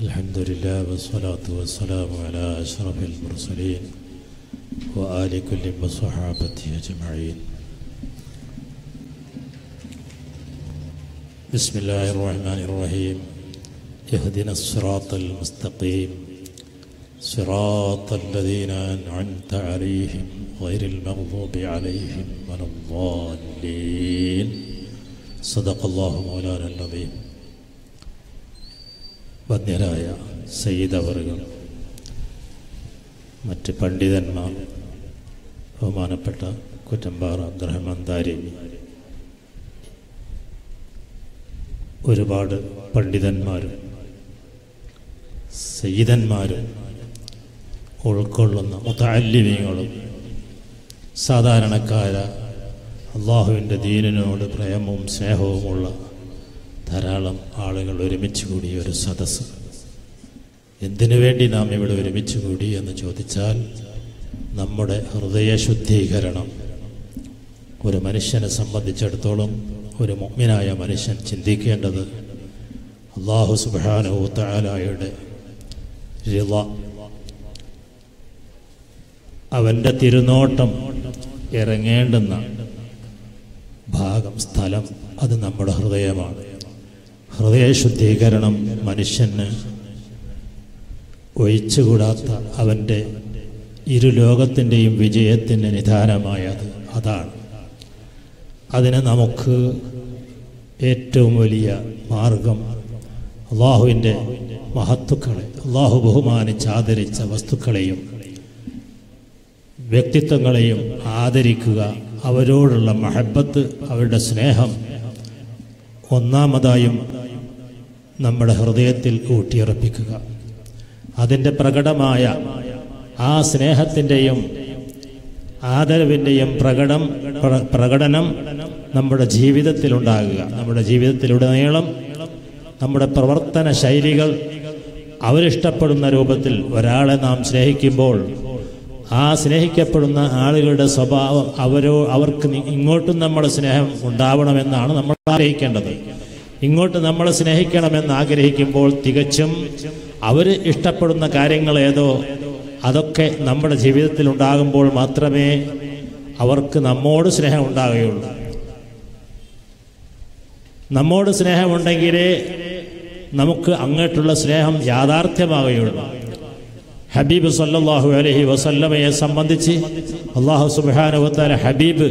الحمد لله والصلاة والسلام على أشرف المرسلين وآل كل وصحابته أجمعين. بسم الله الرحمن الرحيم. اهدنا الصراط المستقيم صراط الذين أنعمت عليهم غير المغضوب عليهم ولا الضالين. സദഖല്ലാഹു മൗലാന നബി. വന്യരായ സയ്യിദ് അവർകൾ, മറ്റ് പണ്ഡിതന്മാർ, ബഹുമാനപ്പെട്ട കൂറ്റമ്പാറ അബ്ദുറഹ്മാൻ ദാരിമി, ഒരുപാട് പണ്ഡിതന്മാരും സയ്യിദന്മാരും ഉൾക്കൊള്ളുന്ന മുതഅല്ലിമീങ്ങളും സാധാരണക്കാരായ അള്ളാഹുവിൻ്റെ ദീനിനോട് പ്രേമവും സ്നേഹവുമുള്ള ധാരാളം ആളുകൾ ഒരുമിച്ച് കൂടിയ ഒരു സദസ്സ്. എന്തിനു വേണ്ടി നാം ഇവിടെ ഒരുമിച്ച് കൂടി എന്ന് ചോദിച്ചാൽ, നമ്മുടെ ഹൃദയശുദ്ധീകരണം ഒരു മനുഷ്യനെ സംബന്ധിച്ചിടത്തോളം, ഒരു മുഅ്മിനായ മനുഷ്യൻ ചിന്തിക്കേണ്ടത് അള്ളാഹു സുബ്ഹാനഹു വ തആലയുടെ റിള, അവൻ്റെ തിരുനോട്ടം ഇറങ്ങേണ്ടുന്ന ഭാഗം, സ്ഥലം, അത് നമ്മുടെ ഹൃദയമാണ്. ഹൃദയശുദ്ധീകരണം മനുഷ്യന് ഒഴിച്ചുകൂടാത്ത, അവൻ്റെ ഇരു ലോകത്തിൻ്റെയും വിജയത്തിന് നിദാനമായത് അതാണ്. അതിന് നമുക്ക് ഏറ്റവും വലിയ മാർഗം അള്ളാഹുവിൻ്റെ മഹത്തുക്കളെ, അള്ളാഹു ബഹുമാനിച്ച് ആദരിച്ച വസ്തുക്കളെയും വ്യക്തിത്വങ്ങളെയും ആദരിക്കുക, അവരോടുള്ള മഹബത്ത്, അവരുടെ സ്നേഹം ഒന്നാമതായും നമ്മുടെ ഹൃദയത്തിൽ ഊട്ടിയുറപ്പിക്കുക. അതിൻ്റെ പ്രകടമായ ആ സ്നേഹത്തിൻ്റെയും ആദരവിൻ്റെയും പ്രകടനം നമ്മുടെ ജീവിതത്തിലുണ്ടാകുക. നമ്മുടെ ജീവിതത്തിലുടനീളം നമ്മുടെ പ്രവർത്തന ശൈലികൾ അവരിഷ്ടപ്പെടുന്ന രൂപത്തിൽ ഒരാളെ നാം സ്നേഹിക്കുമ്പോൾ ആ സ്നേഹിക്കപ്പെടുന്ന ആളുകളുടെ സ്വഭാവം അവർക്ക് ഇങ്ങോട്ടും നമ്മുടെ സ്നേഹം ഉണ്ടാവണമെന്നാണ് നമ്മൾ ആഗ്രഹിക്കേണ്ടത്. ഇങ്ങോട്ട് നമ്മൾ സ്നേഹിക്കണമെന്ന് ആഗ്രഹിക്കുമ്പോൾ തികച്ചും അവർ ഇഷ്ടപ്പെടുന്ന കാര്യങ്ങൾ ഏതോ അതൊക്കെ നമ്മുടെ ജീവിതത്തിൽ ഉണ്ടാകുമ്പോൾ മാത്രമേ അവർക്ക് നമ്മോട് സ്നേഹം ഉണ്ടാവുകയുള്ളൂ. നമ്മോട് സ്നേഹമുണ്ടെങ്കിലേ നമുക്ക് അങ്ങോട്ടുള്ള സ്നേഹം യാഥാർത്ഥ്യമാവുകയുള്ളൂ. ഹബീബ് സല്ലല്ലാഹു അലൈഹി വസല്ലമയെ സംബന്ധിച്ച് അല്ലാഹു സുബ്ഹാനഹു വ തആല ഹബീബ്,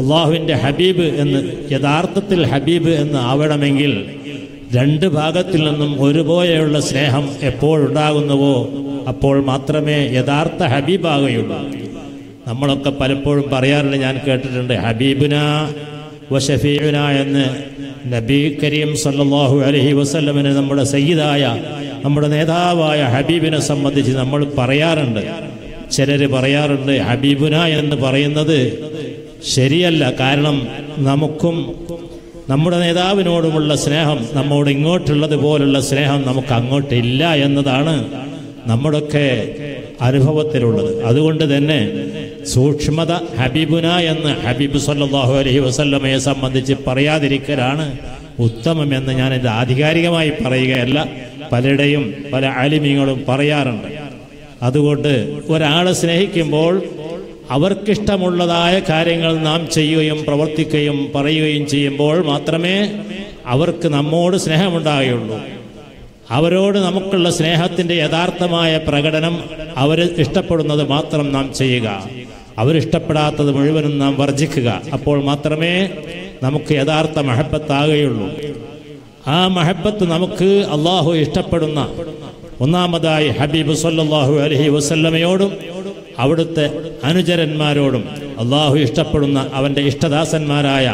അല്ലാഹുവിൻ്റെ ഹബീബ് എന്ന്, യഥാർത്ഥത്തിൽ ഹബീബ് എന്ന് ആവണമെങ്കിൽ രണ്ട് ഭാഗത്തിൽ നിന്നും ഒരുപോലെയുള്ള സ്നേഹം എപ്പോഴുണ്ടാകുന്നുവോ അപ്പോൾ മാത്രമേ യഥാർത്ഥ ഹബീബാകുകയുള്ളൂ. നമ്മളൊക്കെ പലപ്പോഴും പറയാറുണ്ട്, ഞാൻ കേട്ടിട്ടുണ്ട്, ഹബീബുന വ ഷഫീഉന എന്ന് നബി കരീം സല്ലല്ലാഹു അലൈഹി വസല്ലമനെ, നമ്മുടെ സയ്യിദായ, നമ്മുടെ നേതാവായ ഹബീബിനെ സംബന്ധിച്ച് നമ്മൾ പറയാറുണ്ട്. ചിലർ പറയാറുണ്ട് ഹബീബുന എന്ന് പറയുന്നത് ശരിയല്ല. കാരണം നമുക്കും നമ്മുടെ നേതാവിനോടുമുള്ള സ്നേഹം, നമ്മോട് ഇങ്ങോട്ടുള്ളതുപോലുള്ള സ്നേഹം നമുക്ക് അങ്ങോട്ടില്ല എന്നതാണ് നമ്മുടെയൊക്കെ അനുഭവത്തിലുള്ളത്. അതുകൊണ്ട് തന്നെ സൂക്ഷ്മത, ഹബീബുന എന്ന് ഹബീബ് സല്ലല്ലാഹു അലൈഹി വസല്ലമയെ സംബന്ധിച്ച് പറയാതിരിക്കലാണ് ഉത്തമമെന്ന് ഞാനിത് ആധികാരികമായി പറയുകയല്ല, പലരുടെയും പല ആലിമീങ്ങളും പറയാറുണ്ട്. അതുകൊണ്ട് ഒരാളെ സ്നേഹിക്കുമ്പോൾ അവർക്കിഷ്ടമുള്ളതായ കാര്യങ്ങൾ നാം ചെയ്യുകയും പ്രവർത്തിക്കുകയും പറയുകയും ചെയ്യുമ്പോൾ മാത്രമേ അവർക്ക് നമ്മോട് സ്നേഹമുണ്ടാകുകയുള്ളൂ. അവരോട് നമുക്കുള്ള സ്നേഹത്തിൻ്റെ യഥാർത്ഥമായ പ്രകടനം അവർ ഇഷ്ടപ്പെടുന്നത് മാത്രം നാം ചെയ്യുക, അവരിഷ്ടപ്പെടാത്തത് മുഴുവനും നാം വർജിക്കുക. അപ്പോൾ മാത്രമേ നമുക്ക് യഥാർത്ഥ മഹബത്താകുകയുള്ളൂ. ആ മഹബത്ത് നമുക്ക് അള്ളാഹു ഇഷ്ടപ്പെടുന്ന ഒന്നാമതായി ഹബീബ് സല്ലല്ലാഹു അലൈഹി വസല്ലമയോടും അവിടുത്തെ അനുചരന്മാരോടും അള്ളാഹു ഇഷ്ടപ്പെടുന്ന അവൻ്റെ ഇഷ്ടദാസന്മാരായ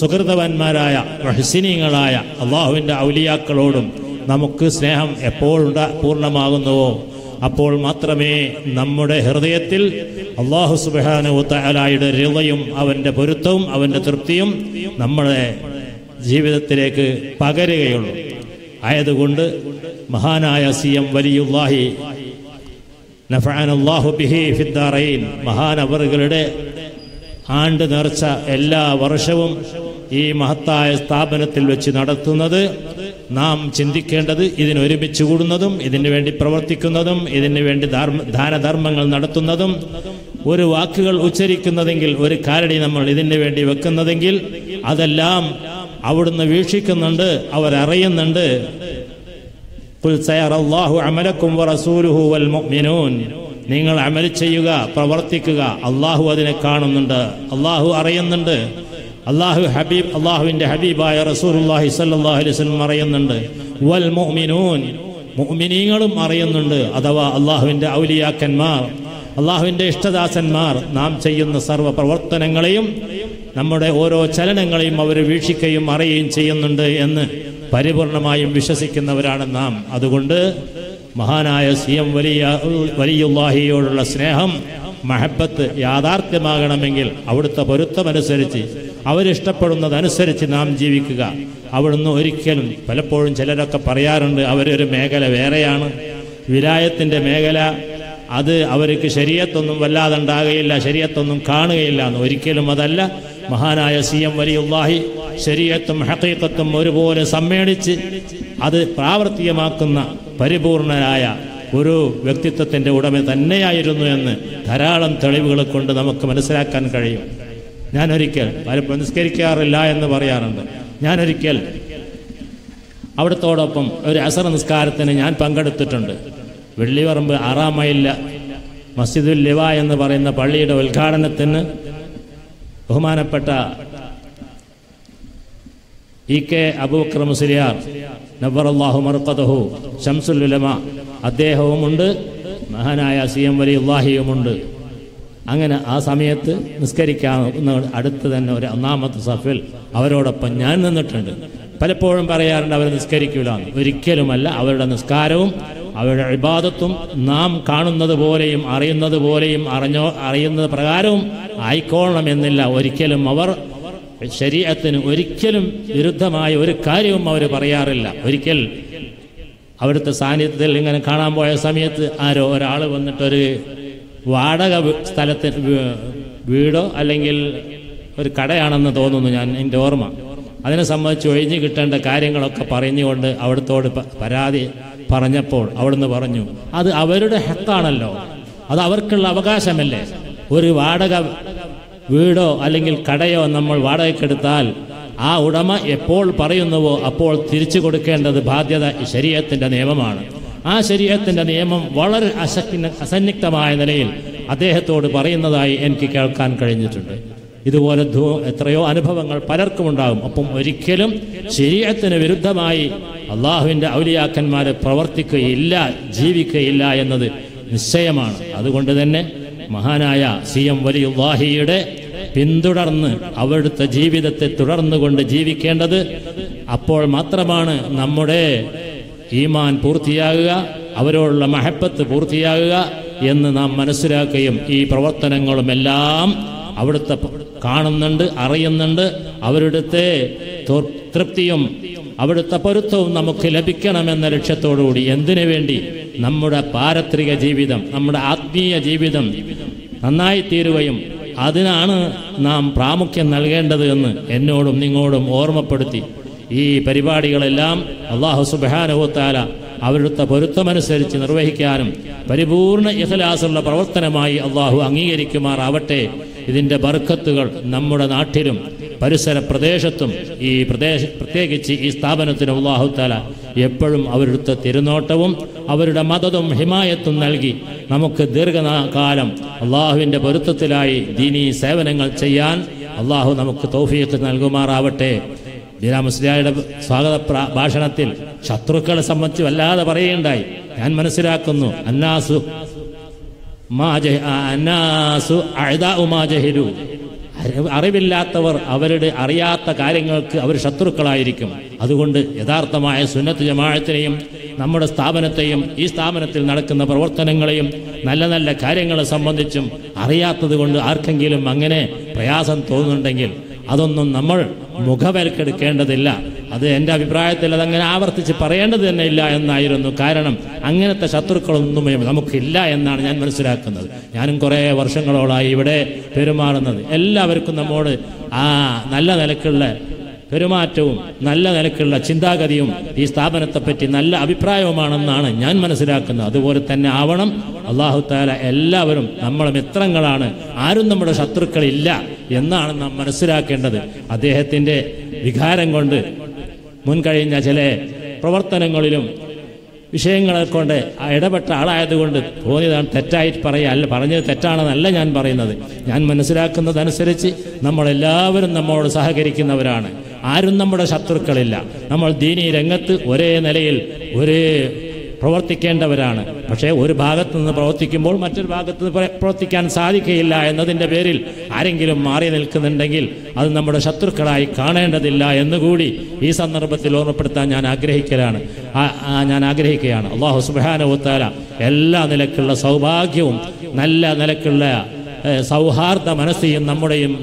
സുഹൃതവാന്മാരായ മുഹ്സിനീങ്ങളായ അള്ളാഹുവിൻ്റെ ഔലിയാക്കളോടും നമുക്ക് സ്നേഹം എപ്പോഴുണ്ട പൂർണ്ണമാകുന്നുവോ അപ്പോൾ മാത്രമേ നമ്മുടെ ഹൃദയത്തിൽ അള്ളാഹു സുബ്ഹാനഹു തആലയുടെ റിളയും അവൻ്റെ പൊരുത്തവും അവൻ്റെ തൃപ്തിയും നമ്മുടെ ജീവിതത്തിലേക്ക് പകരുകയുള്ളൂ. ആയതുകൊണ്ട് മഹാനായ സി എം വലിയുല്ലാഹി നഫഅനല്ലാഹു ബിഹി ഫിദ്ദാറൈൻ മഹാനവറുകളുടെ ആണ്ട് നേർച്ച എല്ലാ വർഷവും ഈ മഹത്തായ സ്ഥാപനത്തിൽ വെച്ച് നടത്തുന്നത് നാം ചിന്തിക്കേണ്ടത് ഇതിനൊരുമിച്ച് കൂടുന്നതും ഇതിനു വേണ്ടി പ്രവർത്തിക്കുന്നതും ഇതിനു വേണ്ടി ദാനധർമ്മങ്ങൾ നടത്തുന്നതും ഒരു വാക്കുകൾ ഉച്ചരിക്കുന്നതെങ്കിൽ ഒരു കാലടി നമ്മൾ ഇതിനു വേണ്ടി വെക്കുന്നതെങ്കിൽ അതെല്ലാം അവിടുന്ന് വീക്ഷിക്കുന്നുണ്ട്, അവരറിയുന്നുണ്ട്. ഖുൽ സയറല്ലാഹു അമലക്കും വറസൂലുഹു വൽ മുഅ്മിനൂൻ നിങ്ങൾ അമൽ ചെയ്യുക, പ്രവർത്തിക്കുക, അള്ളാഹു അതിനെ കാണുന്നുണ്ട്, അള്ളാഹു അറിയുന്നുണ്ട്, അള്ളാഹുവിൻ്റെ ഹബീബായ റസൂലുള്ളാഹി സ്വല്ലല്ലാഹു അലൈഹി വസല്ലം അറിയുന്നുണ്ട്, വൽ മുഅ്മിനൂൻ മുഅ്മിനീങ്ങളും അറിയുന്നുണ്ട്. അഥവാ അള്ളാഹുവിൻ്റെ ഔലിയാക്കന്മാർ, അള്ളാഹുവിൻ്റെ ഇഷ്ടദാസന്മാർ നാം ചെയ്യുന്ന സർവ്വ പ്രവർത്തനങ്ങളെയും നമ്മുടെ ഓരോ ചലനങ്ങളെയും അവർ വീക്ഷിക്കുകയും അറിയുകയും ചെയ്യുന്നുണ്ട് എന്ന് പരിപൂർണമായും വിശ്വസിക്കുന്നവരാണ് നാം. അതുകൊണ്ട് മഹാനായ സി എം വലിയുല്ലാഹിയോടുള്ള സ്നേഹം മഹബത്ത് യാഥാർത്ഥ്യമാകണമെങ്കിൽ അവിടുത്തെ പൊരുത്തമനുസരിച്ച് അവരിഷ്ടപ്പെടുന്നതനുസരിച്ച് നാം ജീവിക്കുക. അവിടുന്ന് ഒരിക്കലും പലപ്പോഴും ചിലരൊക്കെ പറയാറുണ്ട് അവരൊരു മേഖല വേറെയാണ്, വിലായത്തിൻ്റെ മേഖല അത് അവർക്ക് ശരീഅത്തൊന്നും വല്ലാതെ ഉണ്ടാകുകയില്ല, ശരീഅത്തൊന്നും കാണുകയില്ല എന്ന്. ഒരിക്കലും അതല്ല. മഹാനായ സി എം വലിയുല്ലാഹി ശരീഅത്തും ഹഖീഖത്തും ഒരുപോലെ സമ്മേളിച്ച് അത് പ്രാവർത്തികമാക്കുന്ന പരിപൂർണനായ ഒരു വ്യക്തിത്വത്തിൻ്റെ ഉടമ തന്നെയായിരുന്നു എന്ന് ധാരാളം തെളിവുകളെ കൊണ്ട് നമുക്ക് മനസ്സിലാക്കാൻ കഴിയും. ഞാനൊരിക്കൽ പലപ്പോഴും നിസ്കരിക്കാറില്ല എന്ന് പറയാറുണ്ട്. ഞാനൊരിക്കൽ അവിടത്തോടൊപ്പം ഒരു അസർ നിസ്കാരത്തിന് ഞാൻ പങ്കെടുത്തിട്ടുണ്ട്. വെള്ളിപറമ്പ് 6 മൈലിൽ മസ്ജിദുൽ ലിവ എന്ന് പറയുന്ന പള്ളിയുടെ ഉദ്ഘാടനത്തിന് ബഹുമാനപ്പെട്ട ഇ.കെ. അബൂബക്കർ മുസ്ലിയാർ നബ്ബറല്ലാഹു മർഖദഹു ശംസുൽ ഉലമ അദ്ദേഹവുമുണ്ട്, മഹാനായ സി എം വലിയുല്ലാഹിയുമുണ്ട്. അങ്ങനെ ആ സമയത്ത് നിസ്കരിക്കാവുന്ന അടുത്ത് തന്നെ ഒരു 1ാമത്തെ സഫിൽ അവരോടൊപ്പം ഞാൻ നിന്നിട്ടുണ്ട്. പലപ്പോഴും പറയാറുണ്ട് അവർ നിസ്കരിക്കൂലാണ്. ഒരിക്കലുമല്ല. അവരുടെ നിസ്കാരവും അവരുടെ ഇബാദത്തും നാം കാണുന്നത് പോലെയും അറിയുന്നത് പോലെയും അറിയുന്നത് പ്രകാരവും ആയിക്കോളണമെന്നില്ല. ഒരിക്കലും അവർ ശരീഅത്തിന് ഒരിക്കലും വിരുദ്ധമായ ഒരു കാര്യവും അവർ പറയാറില്ല. ഒരിക്കൽ അവിടുത്തെ സാന്നിധ്യത്തിൽ ഇങ്ങനെ കാണാൻ പോയ സമയത്ത് ആരോ ഒരാൾ വന്നിട്ടൊരു വാടക സ്ഥലത്തിന് വീടോ അല്ലെങ്കിൽ ഒരു കടയാണെന്ന് തോന്നുന്നു, ഞാൻ എൻ്റെ ഓർമ്മ, അതിനെ സംബന്ധിച്ച് ഒഴിഞ്ഞു കിട്ടേണ്ട കാര്യങ്ങളൊക്കെ പറഞ്ഞുകൊണ്ട് അവിടുത്തോട് പരാതി പറഞ്ഞപ്പോൾ അവിടുന്ന് പറഞ്ഞു അത് അവരുടെ ഹക്കാണല്ലോ, അത് അവർക്കുള്ള അവകാശമല്ലേ, ഒരു വാടക വീടോ അല്ലെങ്കിൽ കടയോ നമ്മൾ വാടകയ്ക്കെടുത്താൽ ആ ഉടമ എപ്പോൾ പറയുന്നുവോ അപ്പോൾ തിരിച്ചു കൊടുക്കേണ്ടത് ബാധ്യത ശരീഅത്തിൻ്റെ നിയമമാണ്. ആ ശരീഅത്തിൻ്റെ നിയമം വളരെ അസന്നിഗ്ധമായ നിലയിൽ അദ്ദേഹത്തോട് പറയുന്നതായി എനിക്ക് കേൾക്കാൻ കഴിഞ്ഞിട്ടുണ്ട്. ഇതുപോലെ എത്രയോ അനുഭവങ്ങൾ പലർക്കും ഉണ്ടാകും. അപ്പം ഒരിക്കലും ശരീഅത്തിന് വിരുദ്ധമായി അള്ളാഹുവിൻ്റെ ഔലിയാക്കന്മാർ പ്രവർത്തിക്കുകയില്ല, ജീവിക്കുകയില്ല എന്നത് നിശ്ചയമാണ്. അതുകൊണ്ട് തന്നെ മഹാനായ സി എം വലിയുല്ലാഹിയുടെ പിന്തുടർന്ന് അവരുടെ ജീവിതത്തെ തുടർന്നുകൊണ്ട് ജീവിക്കേണ്ടത്. അപ്പോൾ മാത്രമാണ് നമ്മുടെ ഈമാൻ പൂർത്തിയാകുക, അവരോടുള്ള മഹബത്ത് പൂർത്തിയാകുക എന്ന് നാം മനസ്സിലാക്കുകയും ഈ പ്രവർത്തനങ്ങളുമെല്ലാം അവിടുത്തെ കാണുന്നുണ്ട്, അറിയുന്നുണ്ട്. അവരുടെ തൃപ്തിയും അവിടുത്തെ പൊരുത്തവും നമുക്ക് ലഭിക്കണമെന്ന ലക്ഷ്യത്തോടുകൂടി എന്തിനു വേണ്ടി നമ്മുടെ പാരത്രിക ജീവിതം, നമ്മുടെ ആത്മീയ ജീവിതം നന്നായി തീരുകയും അതിനാണ് നാം പ്രാമുഖ്യം നൽകേണ്ടത് എന്ന് എന്നോടും നിങ്ങളോടും ഓർമ്മപ്പെടുത്തി ഈ പരിപാടികളെല്ലാം അല്ലാഹു സുബ്ഹാനഹു വ തആല അവരുടെ പൊരുത്തമനുസരിച്ച് നിർവഹിക്കാനും പരിപൂർണ ഇഖ്ലാസുള്ള പ്രവർത്തനമായി അല്ലാഹു അംഗീകരിക്കുമാറാവട്ടെ. ഇതിൻ്റെ ബർക്കത്തുകൾ നമ്മുടെ നാട്ടിലും പരിസര പ്രദേശത്തും ഈ പ്രത്യേകിച്ച് ഈ സ്ഥാപനത്തിന് അല്ലാഹു തആല എപ്പോഴും അവരുടെ തിരുനോട്ടവും അവരുടെ മദദും ഹിമായത്തും നൽകി നമുക്ക് ദീർഘകാലം അല്ലാഹുവിൻ്റെ പൊരുത്തത്തിലായി ദീനീ സേവനങ്ങൾ ചെയ്യാൻ അല്ലാഹു നമുക്ക് തൗഫീഖ് നൽകുമാറാവട്ടെ. ബിലാൽ മുസ്ലിയായുടെ സ്വാഗത ഭാഷണത്തിൽ ശത്രുക്കളെ സംബന്ധിച്ച് വല്ലാതെ പറയുകയുണ്ടായി. ഞാൻ മനസ്സിലാക്കുന്നു അറിവില്ലാത്തവർ അവരുടെ അറിയാത്ത കാര്യങ്ങൾക്ക് അവർ ശത്രുക്കളായിരിക്കും. അതുകൊണ്ട് യഥാർത്ഥമായ സുന്നത്ത് ജമാഅത്തിനെയും നമ്മുടെ സ്ഥാപനത്തെയും ഈ സ്ഥാപനത്തിൽ നടക്കുന്ന പ്രവർത്തനങ്ങളെയും നല്ല നല്ല കാര്യങ്ങളെ സംബന്ധിച്ചും അറിയാത്തത് കൊണ്ട് ആർക്കെങ്കിലും അങ്ങനെ പ്രയാസം തോന്നുന്നുണ്ടെങ്കിൽ അതൊന്നും നമ്മൾ മുഖവിലക്കെടുക്കേണ്ടതില്ല. അത് എൻ്റെ അഭിപ്രായത്തിൽ അതങ്ങനെ ആവർത്തിച്ച് പറയേണ്ടത് തന്നെ ഇല്ല എന്നായിരുന്നു. കാരണം അങ്ങനത്തെ ശത്രുക്കളൊന്നും നമുക്കില്ല എന്നാണ് ഞാൻ മനസ്സിലാക്കുന്നത്. ഞാനും കുറേ വർഷങ്ങളോളായി ഇവിടെ പെരുമാറുന്നത് എല്ലാവർക്കും നമ്മോട് ആ നല്ല നിലക്കുള്ള പെരുമാറ്റവും നല്ല നിലക്കുള്ള ചിന്താഗതിയും ഈ സ്ഥാപനത്തെപ്പറ്റി നല്ല അഭിപ്രായവുമാണെന്നാണ് ഞാൻ മനസ്സിലാക്കുന്നത്. അതുപോലെ തന്നെ ആവണം. അല്ലാഹു തആല എല്ലാവരും നമ്മളെ മിത്രങ്ങളാണ്, ആരും നമ്മുടെ ശത്രുക്കളില്ല എന്നാണ് നാം മനസ്സിലാക്കേണ്ടത്. അദ്ദേഹത്തിൻ്റെ വികാരം കൊണ്ട് മുൻകഴിഞ്ഞ ചില പ്രവർത്തനങ്ങളിലും വിഷയങ്ങളെ കൊണ്ട് ഇടപെട്ട ആളായതുകൊണ്ട് തോന്നിയതാണ് തെറ്റായിട്ട് പറയുക, പറഞ്ഞത് തെറ്റാണെന്നല്ല ഞാൻ പറയുന്നത്. ഞാൻ മനസ്സിലാക്കുന്നതനുസരിച്ച് നമ്മളെല്ലാവരും നമ്മോട് സഹകരിക്കുന്നവരാണ്, ആരും നമ്മുടെ ശത്രുക്കളില്ല. നമ്മൾ ദീനീ രംഗത്ത് ഒരേ നിലയിൽ ഒരേ പ്രവർത്തിക്കേണ്ടവരാണ്. പക്ഷേ ഒരു ഭാഗത്തു നിന്ന് പ്രവർത്തിക്കുമ്പോൾ മറ്റൊരു ഭാഗത്ത് നിന്ന് പ്രവർത്തിക്കാൻ സാധിക്കുകയില്ല എന്നതിൻ്റെ പേരിൽ ആരെങ്കിലും മാറി നിൽക്കുന്നുണ്ടെങ്കിൽ അത് നമ്മുടെ ശത്രുക്കളായി കാണേണ്ടതില്ല എന്നുകൂടി ഈ സന്ദർഭത്തിൽ ഓർമ്മപ്പെടുത്താൻ ഞാൻ ആഗ്രഹിക്കുകയാണ്. അല്ലാഹു സുബ്ഹാനഹു വ തആല എല്ലാ നിലക്കുള്ള സൗഭാഗ്യവും നല്ല നിലക്കുള്ള സൗഹാർദ്ദ മനസ്സിയും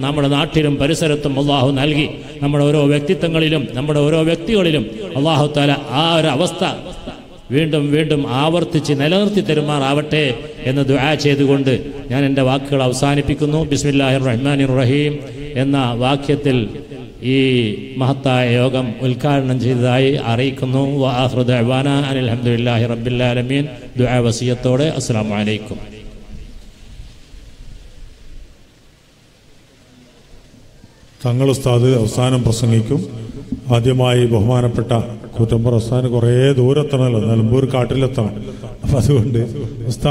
നമ്മുടെ നാട്ടിലും പരിസരത്തും അല്ലാഹു നൽകി നമ്മുടെ ഓരോ വ്യക്തിത്വങ്ങളിലും നമ്മുടെ ഓരോ വ്യക്തികളിലും അല്ലാഹു തആല ആ ഒരു അവസ്ഥ വീണ്ടും വീണ്ടും ആവർത്തിച്ച് നിലനിർത്തി തരുമാറാവട്ടെ എന്ന് ദുആ ചെയ്തുകൊണ്ട് ഞാൻ എൻ്റെ വാക്കുകൾ അവസാനിപ്പിക്കുന്നു. ബിസ്മില്ലാഹിർ റഹ്മാനിർ റഹീം എന്ന വാക്യത്തിൽ ഈ മഹത്തായ യോഗം ഉദ്ഘാടനം ചെയ്തതായി അറിയിക്കുന്നു. വആഖിറു ദഅ്വാനാ അൽഹംദുലില്ലാഹി റബ്ബിൽ ആലമീൻ. ദുആ വസിയത്തോടെ അസ്സലാമു അലൈക്കും. തങ്ങൾ ഉസ്താദ് അവസാനം പ്രസംഗിക്കും. ആദ്യമായി ബഹുമാനപ്പെട്ട കൂറ്റമ്പറ ഉസ്താദിന് കുറേ ദൂരത്തണല്ലോ, നിലമ്പൂർ കാട്ടിലെത്തണം. അപ്പം അതുകൊണ്ട്